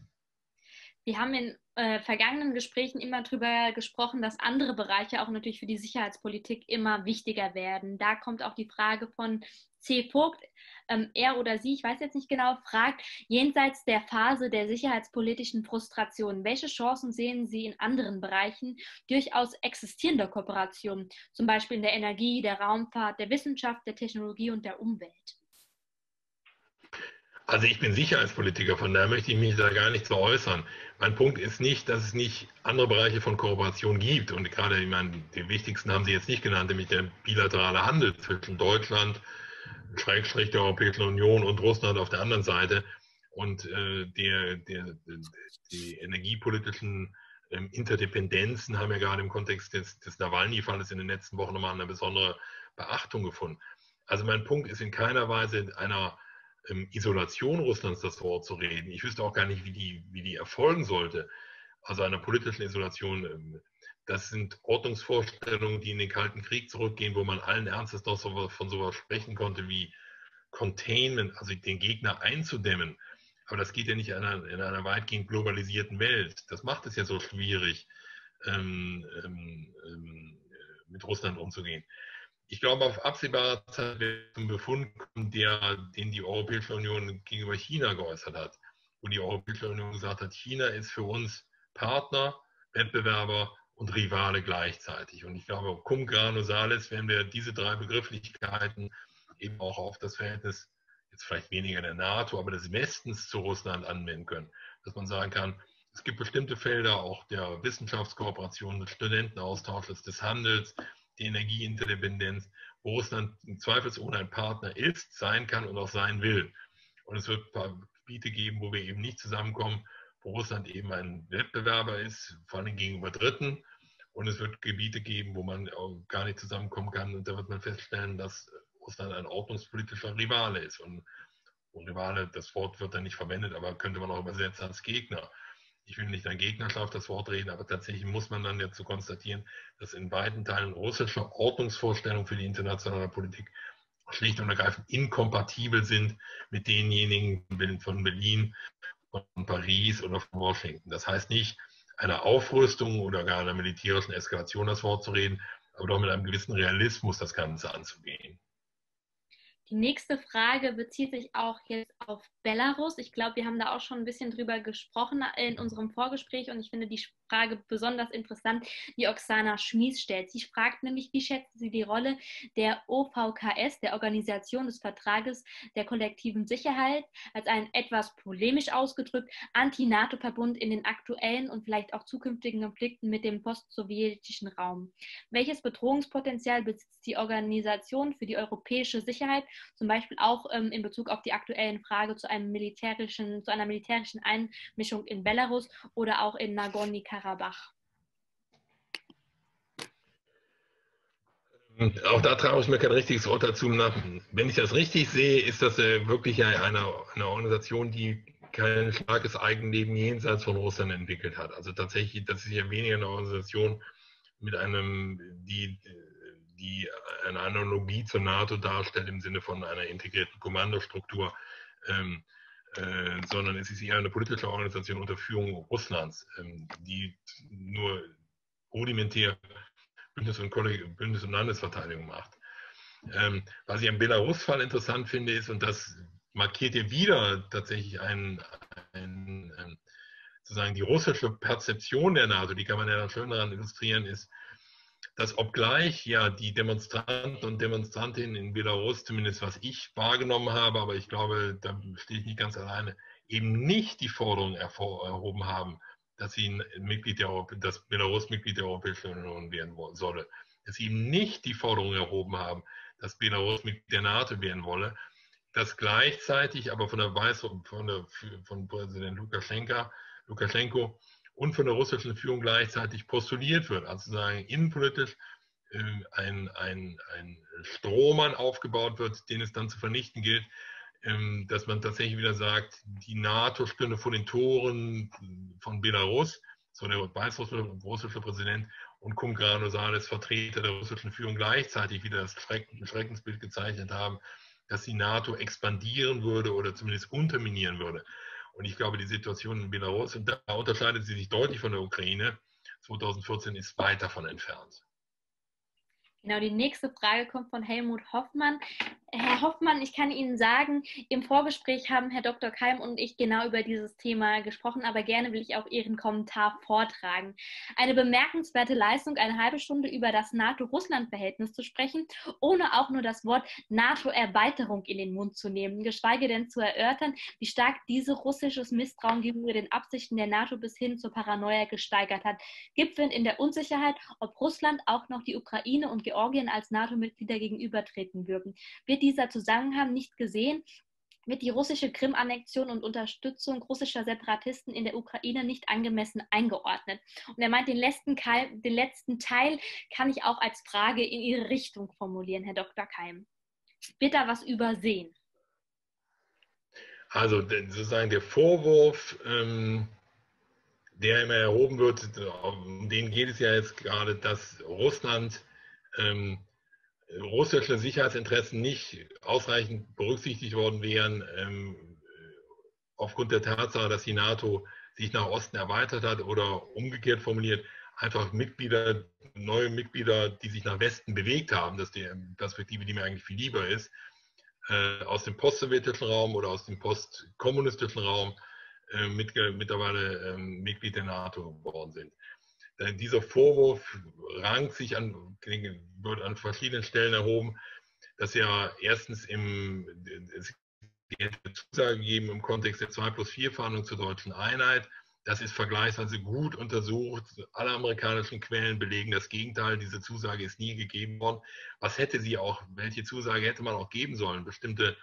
Wir haben in äh, vergangenen Gesprächen immer darüber gesprochen, dass andere Bereiche auch natürlich für die Sicherheitspolitik immer wichtiger werden. Da kommt auch die Frage von C. Vogt, ähm, er oder sie, ich weiß jetzt nicht genau, fragt, jenseits der Phase der sicherheitspolitischen Frustration, welche Chancen sehen Sie in anderen Bereichen durchaus existierender Kooperation, zum Beispiel in der Energie, der Raumfahrt, der Wissenschaft, der Technologie und der Umwelt? Also ich bin Sicherheitspolitiker, von daher möchte ich mich da gar nicht so äußern. Mein Punkt ist nicht, dass es nicht andere Bereiche von Kooperation gibt. Und gerade, ich meine, den wichtigsten haben Sie jetzt nicht genannt, nämlich der bilaterale Handel zwischen Deutschland, Schrägstrich der Europäischen Union und Russland auf der anderen Seite und äh, der, der, die energiepolitischen ähm, Interdependenzen haben ja gerade im Kontext des, des Nawalny-Falles in den letzten Wochen nochmal eine besondere Beachtung gefunden. Also mein Punkt ist in keiner Weise in einer Isolation Russlands das Wort zu reden. Ich wüsste auch gar nicht, wie die, wie die erfolgen sollte. Also einer politischen Isolation, das sind Ordnungsvorstellungen, die in den Kalten Krieg zurückgehen, wo man allen Ernstes noch so, von sowas sprechen konnte wie Containment, also den Gegner einzudämmen. Aber das geht ja nicht in einer, in einer weitgehend globalisierten Welt. Das macht es ja so schwierig, ähm, ähm, mit Russland umzugehen. Ich glaube, auf absehbare Zeit wird ein Befund kommen, der, den die Europäische Union gegenüber China geäußert hat. Wo die Europäische Union gesagt hat, China ist für uns Partner, Wettbewerber und Rivale gleichzeitig. Und ich glaube, cum grano salis, wenn wir diese drei Begrifflichkeiten eben auch auf das Verhältnis, jetzt vielleicht weniger der NATO, aber des Westens zu Russland anwenden können. Dass man sagen kann, es gibt bestimmte Felder, auch der Wissenschaftskooperation, des Studentenaustausches, des Handels, die Energieinterdependenz, wo Russland zweifelsohne ein Partner ist, sein kann und auch sein will. Und es wird Gebiete geben, wo wir eben nicht zusammenkommen, wo Russland eben ein Wettbewerber ist, vor allem gegenüber Dritten. Und es wird Gebiete geben, wo man auch gar nicht zusammenkommen kann. Und da wird man feststellen, dass Russland ein ordnungspolitischer Rivale ist. Und, und Rivale, das Wort wird dann nicht verwendet, aber könnte man auch übersetzen als Gegner. Ich will nicht an Gegnerschaft das Wort reden, aber tatsächlich muss man dann dazu konstatieren, dass in beiden Teilen russische Ordnungsvorstellungen für die internationale Politik schlicht und ergreifend inkompatibel sind mit denjenigen von Berlin, von Paris oder von Washington. Das heißt nicht, einer Aufrüstung oder gar einer militärischen Eskalation das Wort zu reden, aber doch mit einem gewissen Realismus das Ganze anzugehen. Die nächste Frage bezieht sich auch jetzt auf Belarus. Ich glaube, wir haben da auch schon ein bisschen drüber gesprochen in unserem Vorgespräch und ich finde die Frage besonders interessant, die Oksana Schmies stellt. Sie fragt nämlich, wie schätzen Sie die Rolle der O V K S, der Organisation des Vertrages der kollektiven Sicherheit, als einen etwas polemisch ausgedrückt Anti-NATO-Verbund in den aktuellen und vielleicht auch zukünftigen Konflikten mit dem postsowjetischen Raum? Welches Bedrohungspotenzial besitzt die Organisation für die europäische Sicherheit? Zum Beispiel auch ähm, in Bezug auf die aktuellen Frage zu, einem militärischen, zu einer militärischen Einmischung in Belarus oder auch in Nagorny-Karabach. Auch da traue ich mir kein richtiges Wort dazu. Wenn ich das richtig sehe, ist das äh, wirklich eine, eine Organisation, die kein starkes Eigenleben jenseits von Russland entwickelt hat. Also tatsächlich, das ist ja weniger eine Organisation mit einem, die die eine Analogie zur NATO darstellt im Sinne von einer integrierten Kommandostruktur, ähm, äh, sondern es ist eher eine politische Organisation unter Führung Russlands, ähm, die nur rudimentär Bündnis- und, Bündnis und Landesverteidigung macht. Ähm, was ich am Belarus-Fall interessant finde, ist, und das markiert ja wieder tatsächlich ein, ein, ein, sozusagen die russische Perzeption der NATO, die kann man ja dann schön daran illustrieren, ist, dass obgleich ja die Demonstranten und Demonstrantinnen in Belarus, zumindest was ich wahrgenommen habe, aber ich glaube, da stehe ich nicht ganz alleine, eben nicht die Forderung erhoben haben, dass sie ein Mitglied der Europa, dass Belarus Mitglied der Europäischen Union werden solle, dass sie eben nicht die Forderung erhoben haben, dass Belarus Mitglied der NATO werden wolle, dass gleichzeitig aber von der Weisung von, der, von Präsident Lukaschenka, Lukaschenko und von der russischen Führung gleichzeitig postuliert wird, also sozusagen innenpolitisch äh, ein, ein, ein Strohmann aufgebaut wird, den es dann zu vernichten gilt, ähm, dass man tatsächlich wieder sagt, die NATO stünde vor den Toren von Belarus, so der weißrussische Präsident und Cum Granosalis, Vertreter der russischen Führung, gleichzeitig wieder das Schreckensbild gezeichnet haben, dass die NATO expandieren würde oder zumindest unterminieren würde. Und ich glaube, die Situation in Belarus, und da unterscheidet sie sich deutlich von der Ukraine, zweitausendvierzehn ist weit davon entfernt. Genau, die nächste Frage kommt von Helmut Hoffmann. Herr Hoffmann, ich kann Ihnen sagen, im Vorgespräch haben Herr Doktor Keim und ich genau über dieses Thema gesprochen, aber gerne will ich auch Ihren Kommentar vortragen. Eine bemerkenswerte Leistung, eine halbe Stunde über das NATO-Russland-Verhältnis zu sprechen, ohne auch nur das Wort NATO-Erweiterung in den Mund zu nehmen, geschweige denn zu erörtern, wie stark diese russisches Misstrauen gegenüber den Absichten der NATO bis hin zur Paranoia gesteigert hat, gipfelnd in der Unsicherheit, ob Russland auch noch die Ukraine und Georgien als NATO-Mitglieder gegenübertreten würden. Wird dieser Zusammenhang nicht gesehen? Wird die russische Krim-Annexion und Unterstützung russischer Separatisten in der Ukraine nicht angemessen eingeordnet? Und er meint, den letzten, Keim, den letzten Teil kann ich auch als Frage in Ihre Richtung formulieren, Herr Doktor Keim. Wird da was übersehen? Also sozusagen der Vorwurf, ähm der immer erhoben wird, um den geht es ja jetzt gerade, dass Russland Ähm, russische Sicherheitsinteressen nicht ausreichend berücksichtigt worden wären, ähm, aufgrund der Tatsache, dass die NATO sich nach Osten erweitert hat oder umgekehrt formuliert, einfach Mitglieder, neue Mitglieder, die sich nach Westen bewegt haben, das ist die Perspektive, die mir eigentlich viel lieber ist, äh, aus dem postsowjetischen Raum oder aus dem postkommunistischen Raum äh, mit, mittlerweile äh, Mitglied der NATO geworden sind. Dieser Vorwurf rankt sich an, wird an verschiedenen Stellen erhoben, dass ja erstens im, es hätte Zusage gegeben im Kontext der zwei plus vier Verhandlungen zur deutschen Einheit. Das ist vergleichsweise gut untersucht. Alle amerikanischen Quellen belegen das Gegenteil. Diese Zusage ist nie gegeben worden. Was hätte sie auch, welche Zusage hätte man auch geben sollen? Bestimmte,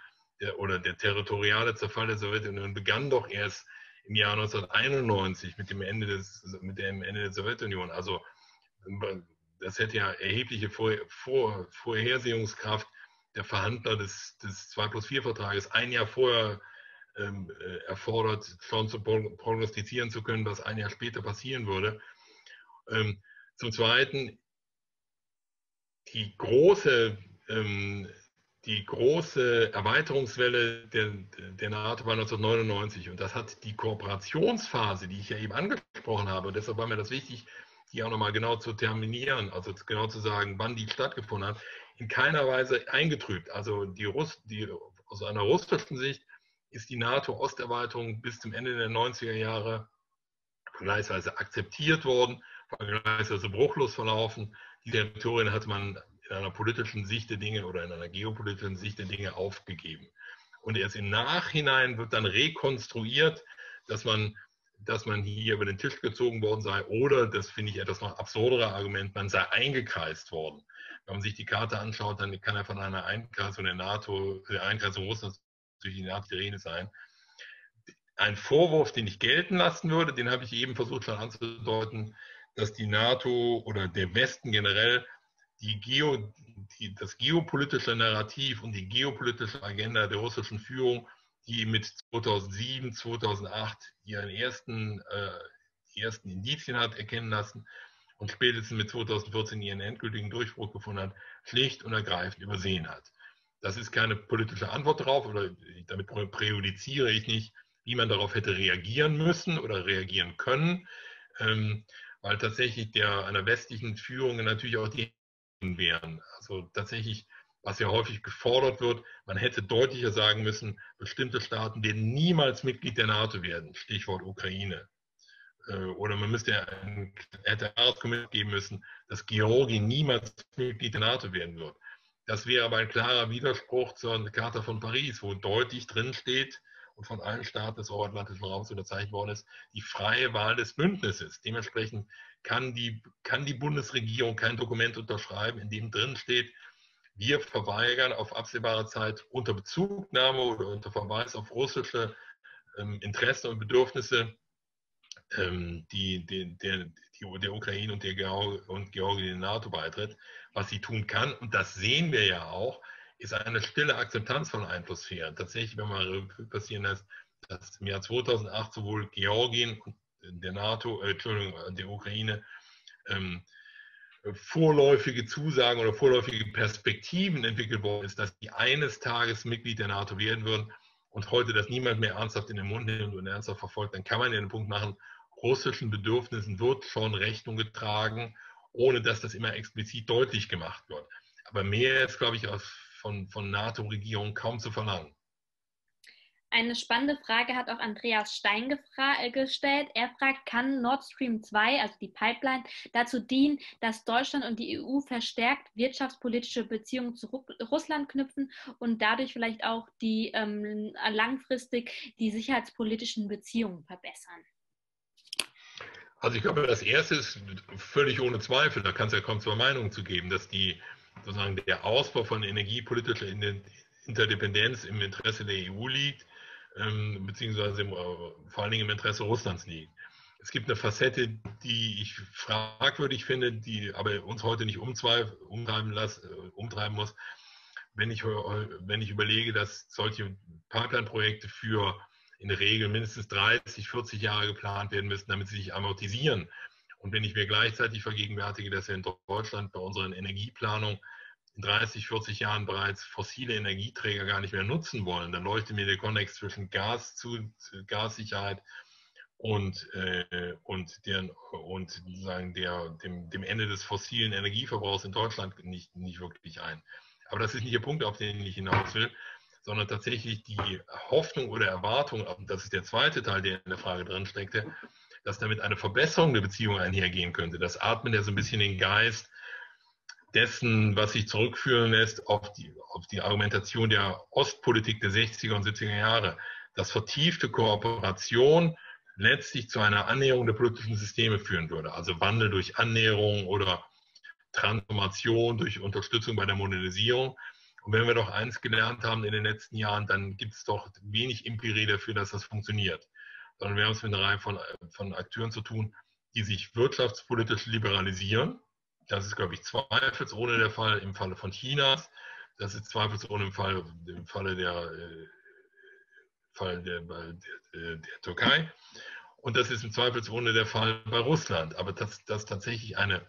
oder der territoriale Zerfall der Sowjetunion begann doch erst im Jahr neunzehnhunderteinundneunzig mit dem Ende des, mit dem Ende der Sowjetunion. Also das hätte ja erhebliche Vor, Vor, Vorhersehungskraft der Verhandler des, des zwei plus vier Vertrages ein Jahr vorher ähm, erfordert, schon zu prognostizieren zu können, was ein Jahr später passieren würde. Ähm, zum Zweiten, die große ähm, Die große Erweiterungswelle der, der NATO war neunzehnhundertneunundneunzig und das hat die Kooperationsphase, die ich ja eben angesprochen habe, und deshalb war mir das wichtig, die auch nochmal genau zu terminieren, also genau zu sagen, wann die stattgefunden hat, in keiner Weise eingetrübt. Also die Russ, die, aus einer russischen Sicht ist die NATO-Osterweiterung bis zum Ende der neunziger Jahre vergleichsweise akzeptiert worden, vergleichsweise bruchlos verlaufen. Die Territorien hat man in einer politischen Sicht der Dinge oder in einer geopolitischen Sicht der Dinge aufgegeben. Und erst im Nachhinein wird dann rekonstruiert, dass man, dass man hier über den Tisch gezogen worden sei oder, das finde ich etwas noch absurdere Argument, man sei eingekreist worden. Wenn man sich die Karte anschaut, dann kann ja von einer Einkreisung der NATO, der Einkreisung Russlands durch die NATO die Rede sein. Ein Vorwurf, den ich gelten lassen würde, den habe ich eben versucht schon anzudeuten, dass die NATO oder der Westen generell Die Geo, die, das geopolitische Narrativ und die geopolitische Agenda der russischen Führung, die mit zweitausendsieben, zweitausendacht ihren ersten, äh, die ersten Indizien hat erkennen lassen und spätestens mit zweitausendvierzehn ihren endgültigen Durchbruch gefunden hat, schlicht und ergreifend übersehen hat. Das ist keine politische Antwort darauf, oder damit präjudiziere ich nicht, wie man darauf hätte reagieren müssen oder reagieren können, ähm, weil tatsächlich der, einer westlichen Führung natürlich auch die wären. Also tatsächlich, was ja häufig gefordert wird, man hätte deutlicher sagen müssen, bestimmte Staaten werden niemals Mitglied der NATO werden, Stichwort Ukraine. Oder man müsste ein, hätte ein Commitment geben müssen, dass Georgien niemals Mitglied der NATO werden wird. Das wäre aber ein klarer Widerspruch zur Charta von Paris, wo deutlich drin steht und von allen Staaten des euroatlantischen Raums unterzeichnet worden ist, die freie Wahl des Bündnisses. Dementsprechend Kann die, kann die Bundesregierung kein Dokument unterschreiben, in dem drin steht, wir verweigern auf absehbare Zeit unter Bezugnahme oder unter Verweis auf russische ähm, Interessen und Bedürfnisse ähm, die, die, der, die, der Ukraine und der Georg und Georgien der NATO beitritt, was sie tun kann. Und das sehen wir ja auch ist eine stille Akzeptanz von einfluss vier. Tatsächlich, wenn man Revue passieren lässt, dass im Jahr zweitausendacht sowohl Georgien und der NATO, äh, Entschuldigung, der Ukraine ähm, vorläufige Zusagen oder vorläufige Perspektiven entwickelt worden ist, dass die eines Tages Mitglied der NATO werden würden und heute das niemand mehr ernsthaft in den Mund nimmt und ernsthaft verfolgt, dann kann man ja den Punkt machen, russischen Bedürfnissen wird schon Rechnung getragen, ohne dass das immer explizit deutlich gemacht wird. Aber mehr ist, glaube ich, von, von NATO-Regierungen kaum zu verlangen. Eine spannende Frage hat auch Andreas Stein gestellt. Er fragt, kann Nord Stream zwei, also die Pipeline, dazu dienen, dass Deutschland und die E U verstärkt wirtschaftspolitische Beziehungen zu Russland knüpfen und dadurch vielleicht auch die ähm, langfristig die sicherheitspolitischen Beziehungen verbessern? Also ich glaube, das Erste ist völlig ohne Zweifel, da kann es ja kaum zwei Meinungen zu geben, dass die, sozusagen der Ausbau von energiepolitischer Interdependenz im Interesse der E U liegt, beziehungsweise vor allen Dingen im Interesse Russlands liegt. Es gibt eine Facette, die ich fragwürdig finde, die aber uns heute nicht umtreiben, lassen, umtreiben muss. Wenn ich, wenn ich überlege, dass solche Pipeline-Projekte für in der Regel mindestens dreißig, vierzig Jahre geplant werden müssen, damit sie sich amortisieren. Und wenn ich mir gleichzeitig vergegenwärtige, dass wir in Deutschland bei unseren Energieplanungen in dreißig, vierzig Jahren bereits fossile Energieträger gar nicht mehr nutzen wollen, dann leuchtet mir der Kontext zwischen Gas zu, zu Gassicherheit und, äh, und, deren, und sagen der, dem, dem Ende des fossilen Energieverbrauchs in Deutschland nicht, nicht wirklich ein. Aber das ist nicht der Punkt, auf den ich hinaus will, sondern tatsächlich die Hoffnung oder Erwartung, das ist der zweite Teil, der in der Frage drin steckte, dass damit eine Verbesserung der Beziehung einhergehen könnte. Das atmet ja so ein bisschen den Geist dessen, was sich zurückführen lässt auf die, auf die Argumentation der Ostpolitik der sechziger und siebziger Jahre, dass vertiefte Kooperation letztlich zu einer Annäherung der politischen Systeme führen würde. Also Wandel durch Annäherung oder Transformation durch Unterstützung bei der Modernisierung. Und wenn wir doch eins gelernt haben in den letzten Jahren, dann gibt es doch wenig Empirie dafür, dass das funktioniert. Sondern wir haben es mit einer Reihe von, von Akteuren zu tun, die sich wirtschaftspolitisch liberalisieren. Das ist, glaube ich, zweifelsohne der Fall im Falle von Chinas. Das ist zweifelsohne im Falle, im Falle, der, äh, Falle der, der, der Türkei. Und das ist im zweifelsohne der Fall bei Russland. Aber dass, dass tatsächlich eine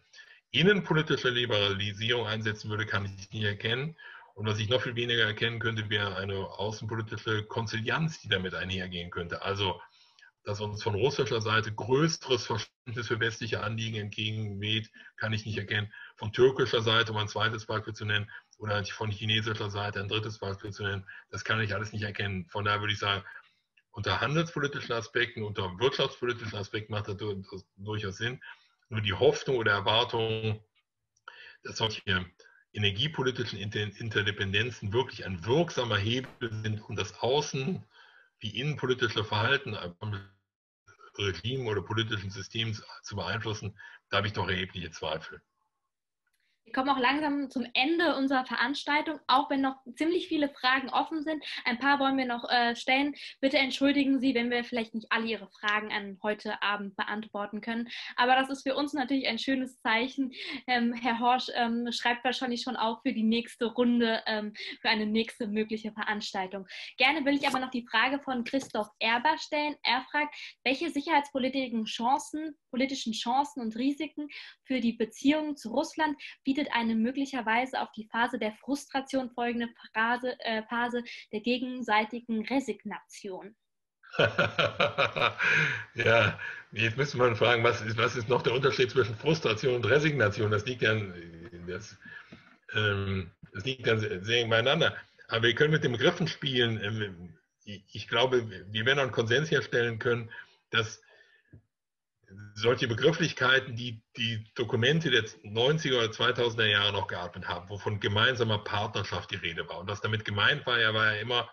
innenpolitische Liberalisierung einsetzen würde, kann ich nie erkennen. Und was ich noch viel weniger erkennen könnte, wäre eine außenpolitische Konzilianz, die damit einhergehen könnte. Also, dass uns von russischer Seite größeres Verständnis für westliche Anliegen entgegenweht, kann ich nicht erkennen. Von türkischer Seite, um ein zweites Beispiel zu nennen, oder von chinesischer Seite ein drittes Beispiel zu nennen, das kann ich alles nicht erkennen. Von daher würde ich sagen, unter handelspolitischen Aspekten, unter wirtschaftspolitischen Aspekten macht das durchaus Sinn. Nur die Hoffnung oder Erwartung, dass solche energiepolitischen Interdependenzen wirklich ein wirksamer Hebel sind und das Außen- wie innenpolitische Verhalten am Regime oder politischen Systems zu beeinflussen, da habe ich doch erhebliche Zweifel. Wir kommen auch langsam zum Ende unserer Veranstaltung, auch wenn noch ziemlich viele Fragen offen sind. Ein paar wollen wir noch äh, stellen. Bitte entschuldigen Sie, wenn wir vielleicht nicht alle Ihre Fragen an heute Abend beantworten können. Aber das ist für uns natürlich ein schönes Zeichen. Ähm, Herr Horsch ähm, schreibt wahrscheinlich schon auch für die nächste Runde, ähm, für eine nächste mögliche Veranstaltung. Gerne will ich aber noch die Frage von Christoph Erber stellen. Er fragt, welche sicherheitspolitischen Chancen, politischen Chancen und Risiken für die Beziehungen zu Russland bietet eine möglicherweise auf die Phase der Frustration folgende Phase, äh, Phase der gegenseitigen Resignation? Ja, jetzt müsste man fragen, was ist, was ist noch der Unterschied zwischen Frustration und Resignation? Das liegt ja, das, ähm, das liegt ja sehr beieinander. Aber wir können mit den Begriffen spielen. Ich glaube, wir werden einen Konsens herstellen können, dass solche Begrifflichkeiten, die die Dokumente der neunziger oder zweitausender Jahre noch geatmet haben, wovon gemeinsamer Partnerschaft die Rede war. Und was damit gemeint war, ja, war ja immer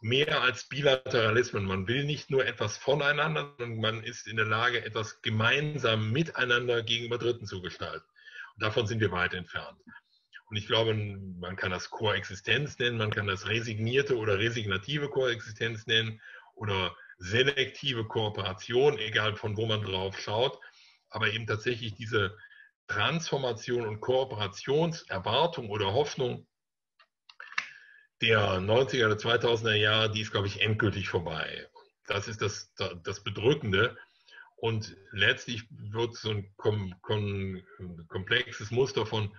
mehr als Bilateralismen. Man will nicht nur etwas voneinander, sondern man ist in der Lage, etwas gemeinsam miteinander gegenüber Dritten zu gestalten. Und davon sind wir weit entfernt. Und ich glaube, man kann das Koexistenz nennen, man kann das resignierte oder resignative Koexistenz nennen oder selektive Kooperation, egal von wo man drauf schaut, aber eben tatsächlich diese Transformation und Kooperationserwartung oder Hoffnung der neunziger oder zweitausender Jahre, die ist, glaube ich, endgültig vorbei. Das ist das, das Bedrückende. Und letztlich wird so ein kom kom komplexes Muster von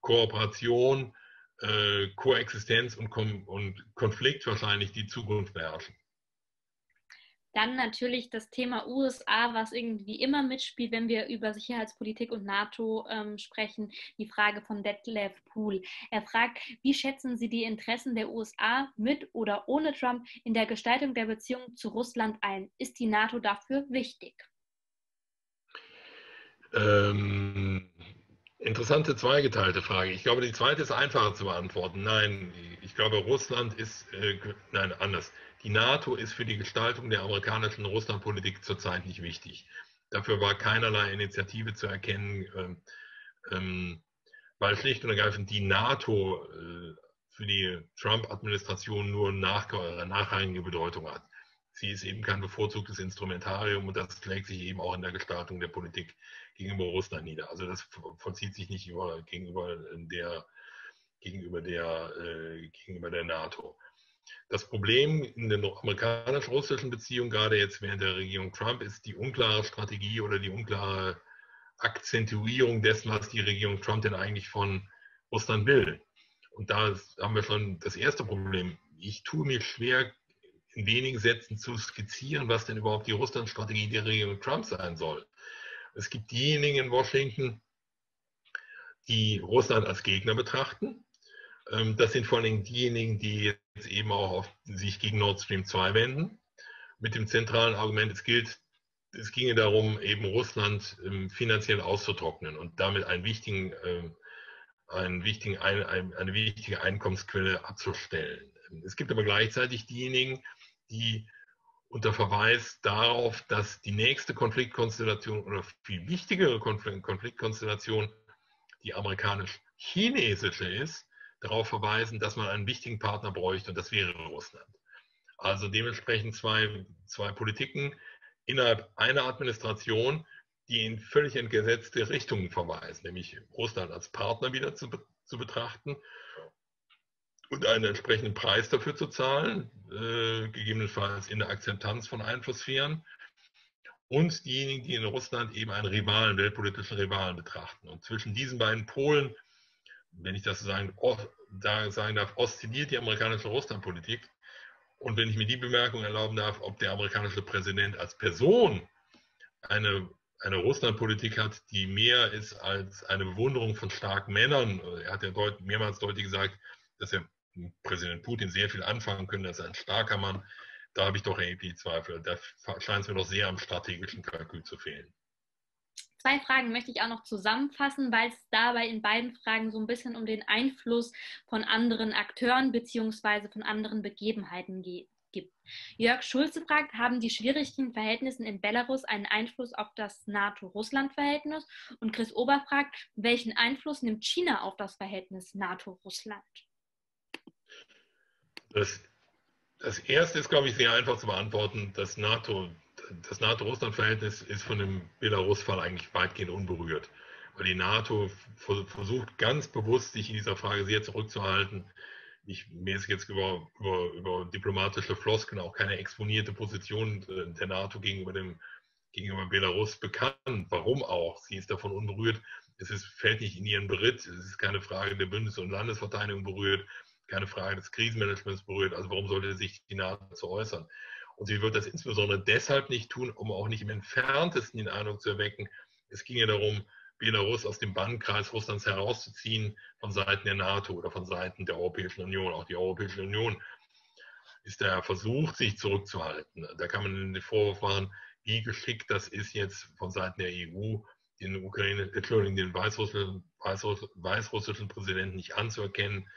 Kooperation, äh, Koexistenz und, kom und Konflikt wahrscheinlich die Zukunft beherrschen. Dann natürlich das Thema U S A, was irgendwie immer mitspielt, wenn wir über Sicherheitspolitik und NATO ähm, sprechen. Die Frage von Detlev Pool. Er fragt, wie schätzen Sie die Interessen der U S A mit oder ohne Trump in der Gestaltung der Beziehungen zu Russland ein? Ist die NATO dafür wichtig? Ähm, interessante zweigeteilte Frage. Ich glaube, die zweite ist einfacher zu beantworten. Nein, ich glaube, Russland ist, äh, nein, anders. Die NATO ist für die Gestaltung der amerikanischen Russlandpolitik zurzeit nicht wichtig. Dafür war keinerlei Initiative zu erkennen, ähm, ähm, weil schlicht und ergreifend die NATO äh, für die Trump-Administration nur nach, nachrangige Bedeutung hat. Sie ist eben kein bevorzugtes Instrumentarium und das schlägt sich eben auch in der Gestaltung der Politik gegenüber Russland nieder. Also das vollzieht sich nicht über, gegenüber der, gegenüber der, äh, gegenüber der NATO. Das Problem in den amerikanisch-russischen Beziehungen, gerade jetzt während der Regierung Trump, ist die unklare Strategie oder die unklare Akzentuierung dessen, was die Regierung Trump denn eigentlich von Russland will. Und da haben wir schon das erste Problem. Ich tue mir schwer, in wenigen Sätzen zu skizzieren, was denn überhaupt die Russland-Strategie der Regierung Trump sein soll. Es gibt diejenigen in Washington, die Russland als Gegner betrachten. Das sind vor allem diejenigen, die jetzt eben auch auf sich gegen Nord Stream zwei wenden. Mit dem zentralen Argument, es gilt, es ginge darum, eben Russland finanziell auszutrocknen und damit einen wichtigen, einen wichtigen, eine wichtige Einkommensquelle abzustellen. Es gibt aber gleichzeitig diejenigen, die unter Verweis darauf, dass die nächste Konfliktkonstellation oder viel wichtigere Konfliktkonstellation die amerikanisch-chinesische ist, darauf verweisen, dass man einen wichtigen Partner bräuchte und das wäre Russland. Also dementsprechend zwei, zwei Politiken innerhalb einer Administration, die in völlig entgesetzte Richtungen verweisen, nämlich Russland als Partner wieder zu, zu betrachten und einen entsprechenden Preis dafür zu zahlen, äh, gegebenenfalls in der Akzeptanz von Einflusssphären und diejenigen, die in Russland eben einen Rivalen, weltpolitischen Rivalen betrachten. Und zwischen diesen beiden Polen, wenn ich das sagen, da sagen darf, oszilliert die amerikanische Russlandpolitik. Und wenn ich mir die Bemerkung erlauben darf, ob der amerikanische Präsident als Person eine, eine Russlandpolitik hat, die mehr ist als eine Bewunderung von starken Männern. Er hat ja deut, mehrmals deutlich gesagt, dass er Präsident Putin sehr viel anfangen können, dass er ein starker Mann. Da habe ich doch erhebliche Zweifel. Da scheint es mir doch sehr am strategischen Kalkül zu fehlen. Zwei Fragen möchte ich auch noch zusammenfassen, weil es dabei in beiden Fragen so ein bisschen um den Einfluss von anderen Akteuren bzw. von anderen Begebenheiten geht. Gibt. Jörg Schulze fragt, haben die schwierigen Verhältnisse in Belarus einen Einfluss auf das NATO-Russland-Verhältnis? Und Chris Ober fragt, welchen Einfluss nimmt China auf das Verhältnis NATO-Russland? Das, das erste ist, glaube ich, sehr einfach zu beantworten. Das NATO-Russland-Verhältnis ist von dem Belarus-Fall eigentlich weitgehend unberührt, weil die NATO versucht ganz bewusst, sich in dieser Frage sehr zurückzuhalten. Ich, mir ist jetzt über, über, über diplomatische Floskeln auch keine exponierte Position der NATO gegenüber, dem, gegenüber Belarus bekannt. Warum auch? Sie ist davon unberührt. Es ist, fällt nicht in ihren Beritt. Es ist keine Frage der Bündnis- und Landesverteidigung berührt, keine Frage des Krisenmanagements berührt. Also warum sollte sich die NATO dazu äußern? Und sie wird das insbesondere deshalb nicht tun, um auch nicht im Entferntesten den Eindruck zu erwecken, es ginge darum, Belarus aus dem Bannkreis Russlands herauszuziehen von Seiten der NATO oder von Seiten der Europäischen Union. Auch die Europäische Union ist da versucht, sich zurückzuhalten. Da kann man den Vorwurf machen, wie geschickt das ist jetzt von Seiten der E U, den, Ukraine, Entschuldigung, den weißrussischen, weißruss, weißrussischen Präsidenten nicht anzuerkennen.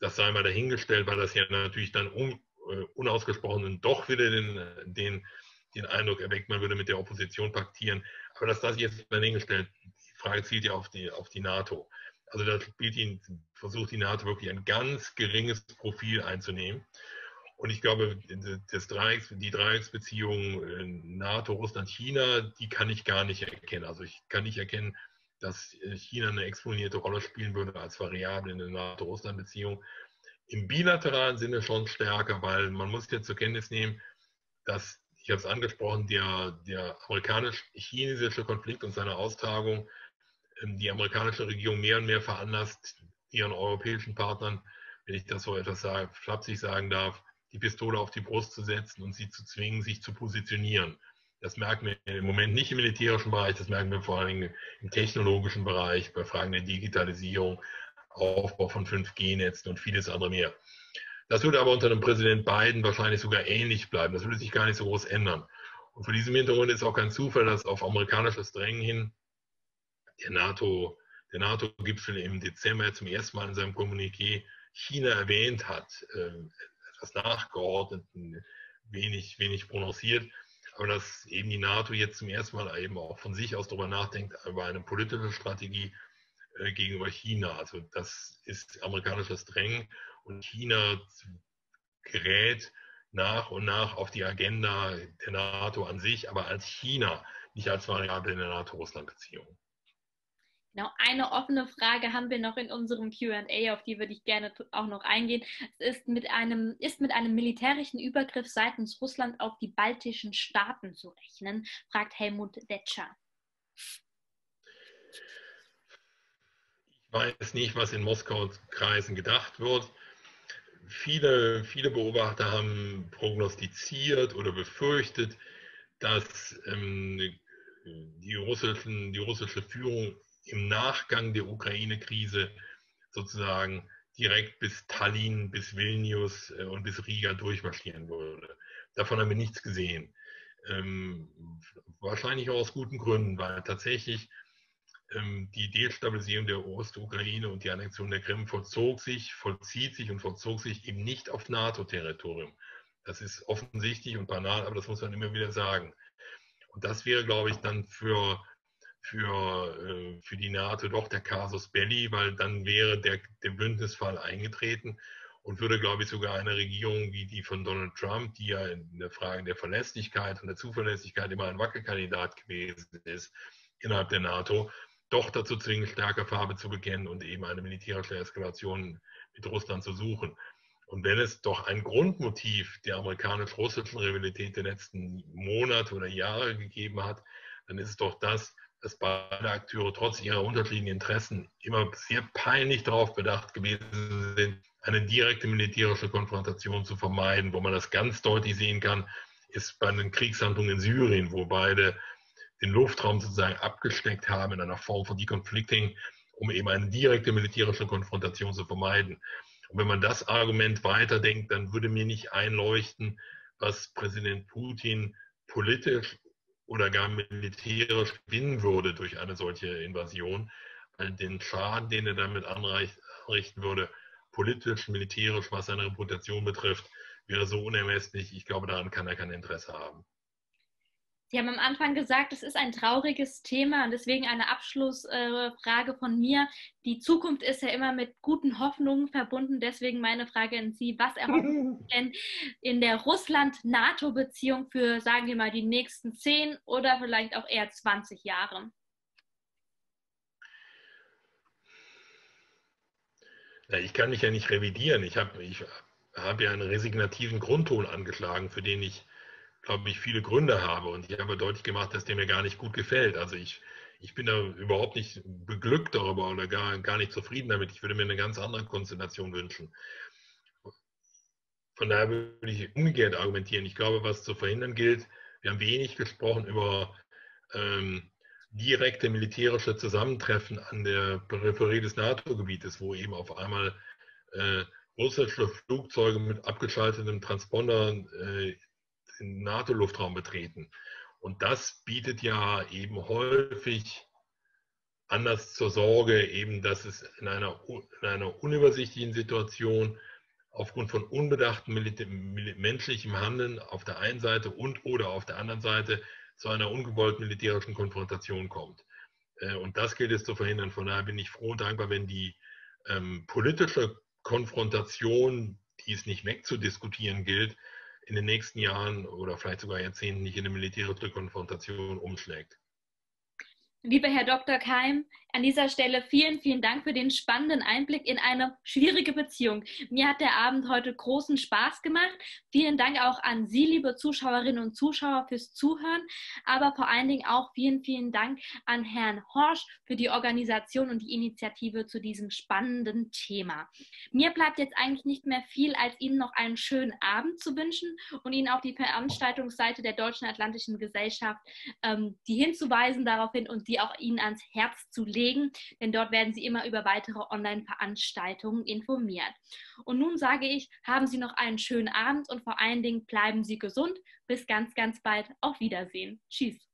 Das sei mal dahingestellt, weil das ja natürlich dann un, unausgesprochen doch wieder den, den, den Eindruck erweckt, man würde mit der Opposition paktieren. Aber das lasse ich jetzt mal hingestellt. Die Frage zielt ja auf die, auf die NATO. Also da spielt ihn, versucht die NATO wirklich ein ganz geringes Profil einzunehmen. Und ich glaube, das Dreiecks, die Dreiecksbeziehung NATO, Russland, China, die kann ich gar nicht erkennen. Also ich kann nicht erkennen, dass China eine exponierte Rolle spielen würde als Variable in der NATO-Russland-Beziehung. im bilateralen Sinne schon stärker, weil man muss jetzt zur Kenntnis nehmen, dass, ich habe es angesprochen, der, der amerikanisch-chinesische Konflikt und seine Austragung die amerikanische Regierung mehr und mehr veranlasst, ihren europäischen Partnern, wenn ich das so etwas sage, flapsig sagen darf, die Pistole auf die Brust zu setzen und sie zu zwingen, sich zu positionieren. Das merken wir im Moment nicht im militärischen Bereich, das merken wir vor allen Dingen im technologischen Bereich, bei Fragen der Digitalisierung, Aufbau von fünf G Netzen und vieles andere mehr. Das würde aber unter dem Präsident Biden wahrscheinlich sogar ähnlich bleiben. Das würde sich gar nicht so groß ändern. Und vor diesem Hintergrund ist auch kein Zufall, dass auf amerikanisches Drängen hin der NATO, der NATO-Gipfel im Dezember zum ersten Mal in seinem Kommuniqué China erwähnt hat, äh, etwas nachgeordnet, wenig, wenig prononciert, aber dass eben die NATO jetzt zum ersten Mal eben auch von sich aus darüber nachdenkt, über eine politische Strategie äh, gegenüber China. Also das ist amerikanisches Drängen und China gerät nach und nach auf die Agenda der NATO an sich, aber als China, nicht als Variable in der NATO-Russland-Beziehung. Genau, eine offene Frage haben wir noch in unserem Q und A, auf die würde ich gerne auch noch eingehen. Es ist mit einem, ist mit einem militärischen Übergriff seitens Russland auf die baltischen Staaten zu rechnen, fragt Helmut Detscher. Ich weiß nicht, was in Moskau-Kreisen gedacht wird. Viele, viele Beobachter haben prognostiziert oder befürchtet, dass ähm, die russischen, die russische Führung im Nachgang der Ukraine-Krise sozusagen direkt bis Tallinn, bis Vilnius und bis Riga durchmarschieren würde. Davon haben wir nichts gesehen. Ähm, wahrscheinlich auch aus guten Gründen, weil tatsächlich ähm, die Destabilisierung der Ostukraine und die Annexion der Krim vollzog sich, vollzieht sich und vollzog sich eben nicht auf NATO-Territorium. Das ist offensichtlich und banal, aber das muss man immer wieder sagen. Und das wäre, glaube ich, dann für Für, für die NATO doch der Casus Belli, weil dann wäre der, der Bündnisfall eingetreten und würde, glaube ich, sogar eine Regierung wie die von Donald Trump, die ja in der Frage der Verlässlichkeit und der Zuverlässigkeit immer ein Wackelkandidat gewesen ist, innerhalb der NATO, doch dazu zwingen, stärker Farbe zu bekennen und eben eine militärische Eskalation mit Russland zu suchen. Und wenn es doch ein Grundmotiv der amerikanisch-russischen Rivalität der letzten Monate oder Jahre gegeben hat, dann ist es doch das, dass beide Akteure trotz ihrer unterschiedlichen Interessen immer sehr peinlich darauf bedacht gewesen sind, eine direkte militärische Konfrontation zu vermeiden. Wo man das ganz deutlich sehen kann, ist bei den Kriegshandlungen in Syrien, wo beide den Luftraum sozusagen abgesteckt haben in einer Form von Deconflicting, um eben eine direkte militärische Konfrontation zu vermeiden. Und wenn man das Argument weiterdenkt, dann würde mir nicht einleuchten, was Präsident Putin politisch oder gar militärisch gewinnen würde durch eine solche Invasion, weil den Schaden, den er damit anrichten würde, politisch, militärisch, was seine Reputation betrifft, wäre so unermesslich. Ich glaube, daran kann er kein Interesse haben. Sie haben am Anfang gesagt, es ist ein trauriges Thema und deswegen eine Abschlussfrage von mir. Die Zukunft ist ja immer mit guten Hoffnungen verbunden. Deswegen meine Frage an Sie, was erhoffen Sie denn in der Russland-NATO-Beziehung für, sagen wir mal, die nächsten zehn oder vielleicht auch eher zwanzig Jahre? Na, ich kann mich ja nicht revidieren. Ich habe ich hab ja einen resignativen Grundton angeschlagen, für den ich glaube ich, viele Gründe habe und ich habe deutlich gemacht, dass der mir gar nicht gut gefällt. Also ich, ich bin da überhaupt nicht beglückt darüber oder gar, gar nicht zufrieden damit. Ich würde mir eine ganz andere Konstellation wünschen. Von daher würde ich umgekehrt argumentieren. Ich glaube, was zu verhindern gilt, wir haben wenig gesprochen über ähm, direkte militärische Zusammentreffen an der Peripherie des NATO-Gebietes, wo eben auf einmal äh, russische Flugzeuge mit abgeschaltetem Transponder äh, den NATO-Luftraum betreten. Und das bietet ja eben häufig Anlass zur Sorge, eben, dass es in einer, in einer unübersichtlichen Situation aufgrund von unbedachten menschlichem Handeln auf der einen Seite und oder auf der anderen Seite zu einer ungewollten militärischen Konfrontation kommt. Und das gilt es zu verhindern. Von daher bin ich froh und dankbar, wenn die ähm, politische Konfrontation, die es nicht wegzudiskutieren gilt, in den nächsten Jahren oder vielleicht sogar Jahrzehnten nicht in eine militärische Konfrontation umschlägt. Lieber Herr Doktor Keim, an dieser Stelle vielen, vielen Dank für den spannenden Einblick in eine schwierige Beziehung. Mir hat der Abend heute großen Spaß gemacht. Vielen Dank auch an Sie, liebe Zuschauerinnen und Zuschauer, fürs Zuhören, aber vor allen Dingen auch vielen, vielen Dank an Herrn Horsch für die Organisation und die Initiative zu diesem spannenden Thema. Mir bleibt jetzt eigentlich nicht mehr viel, als Ihnen noch einen schönen Abend zu wünschen und Ihnen auf die Veranstaltungsseite der Deutschen Atlantischen Gesellschaft ähm, die hinzuweisen daraufhin und die auch Ihnen ans Herz zu legen, denn dort werden Sie immer über weitere Online-Veranstaltungen informiert. Und nun sage ich, haben Sie noch einen schönen Abend und vor allen Dingen bleiben Sie gesund. Bis ganz, ganz bald. Auf Wiedersehen. Tschüss.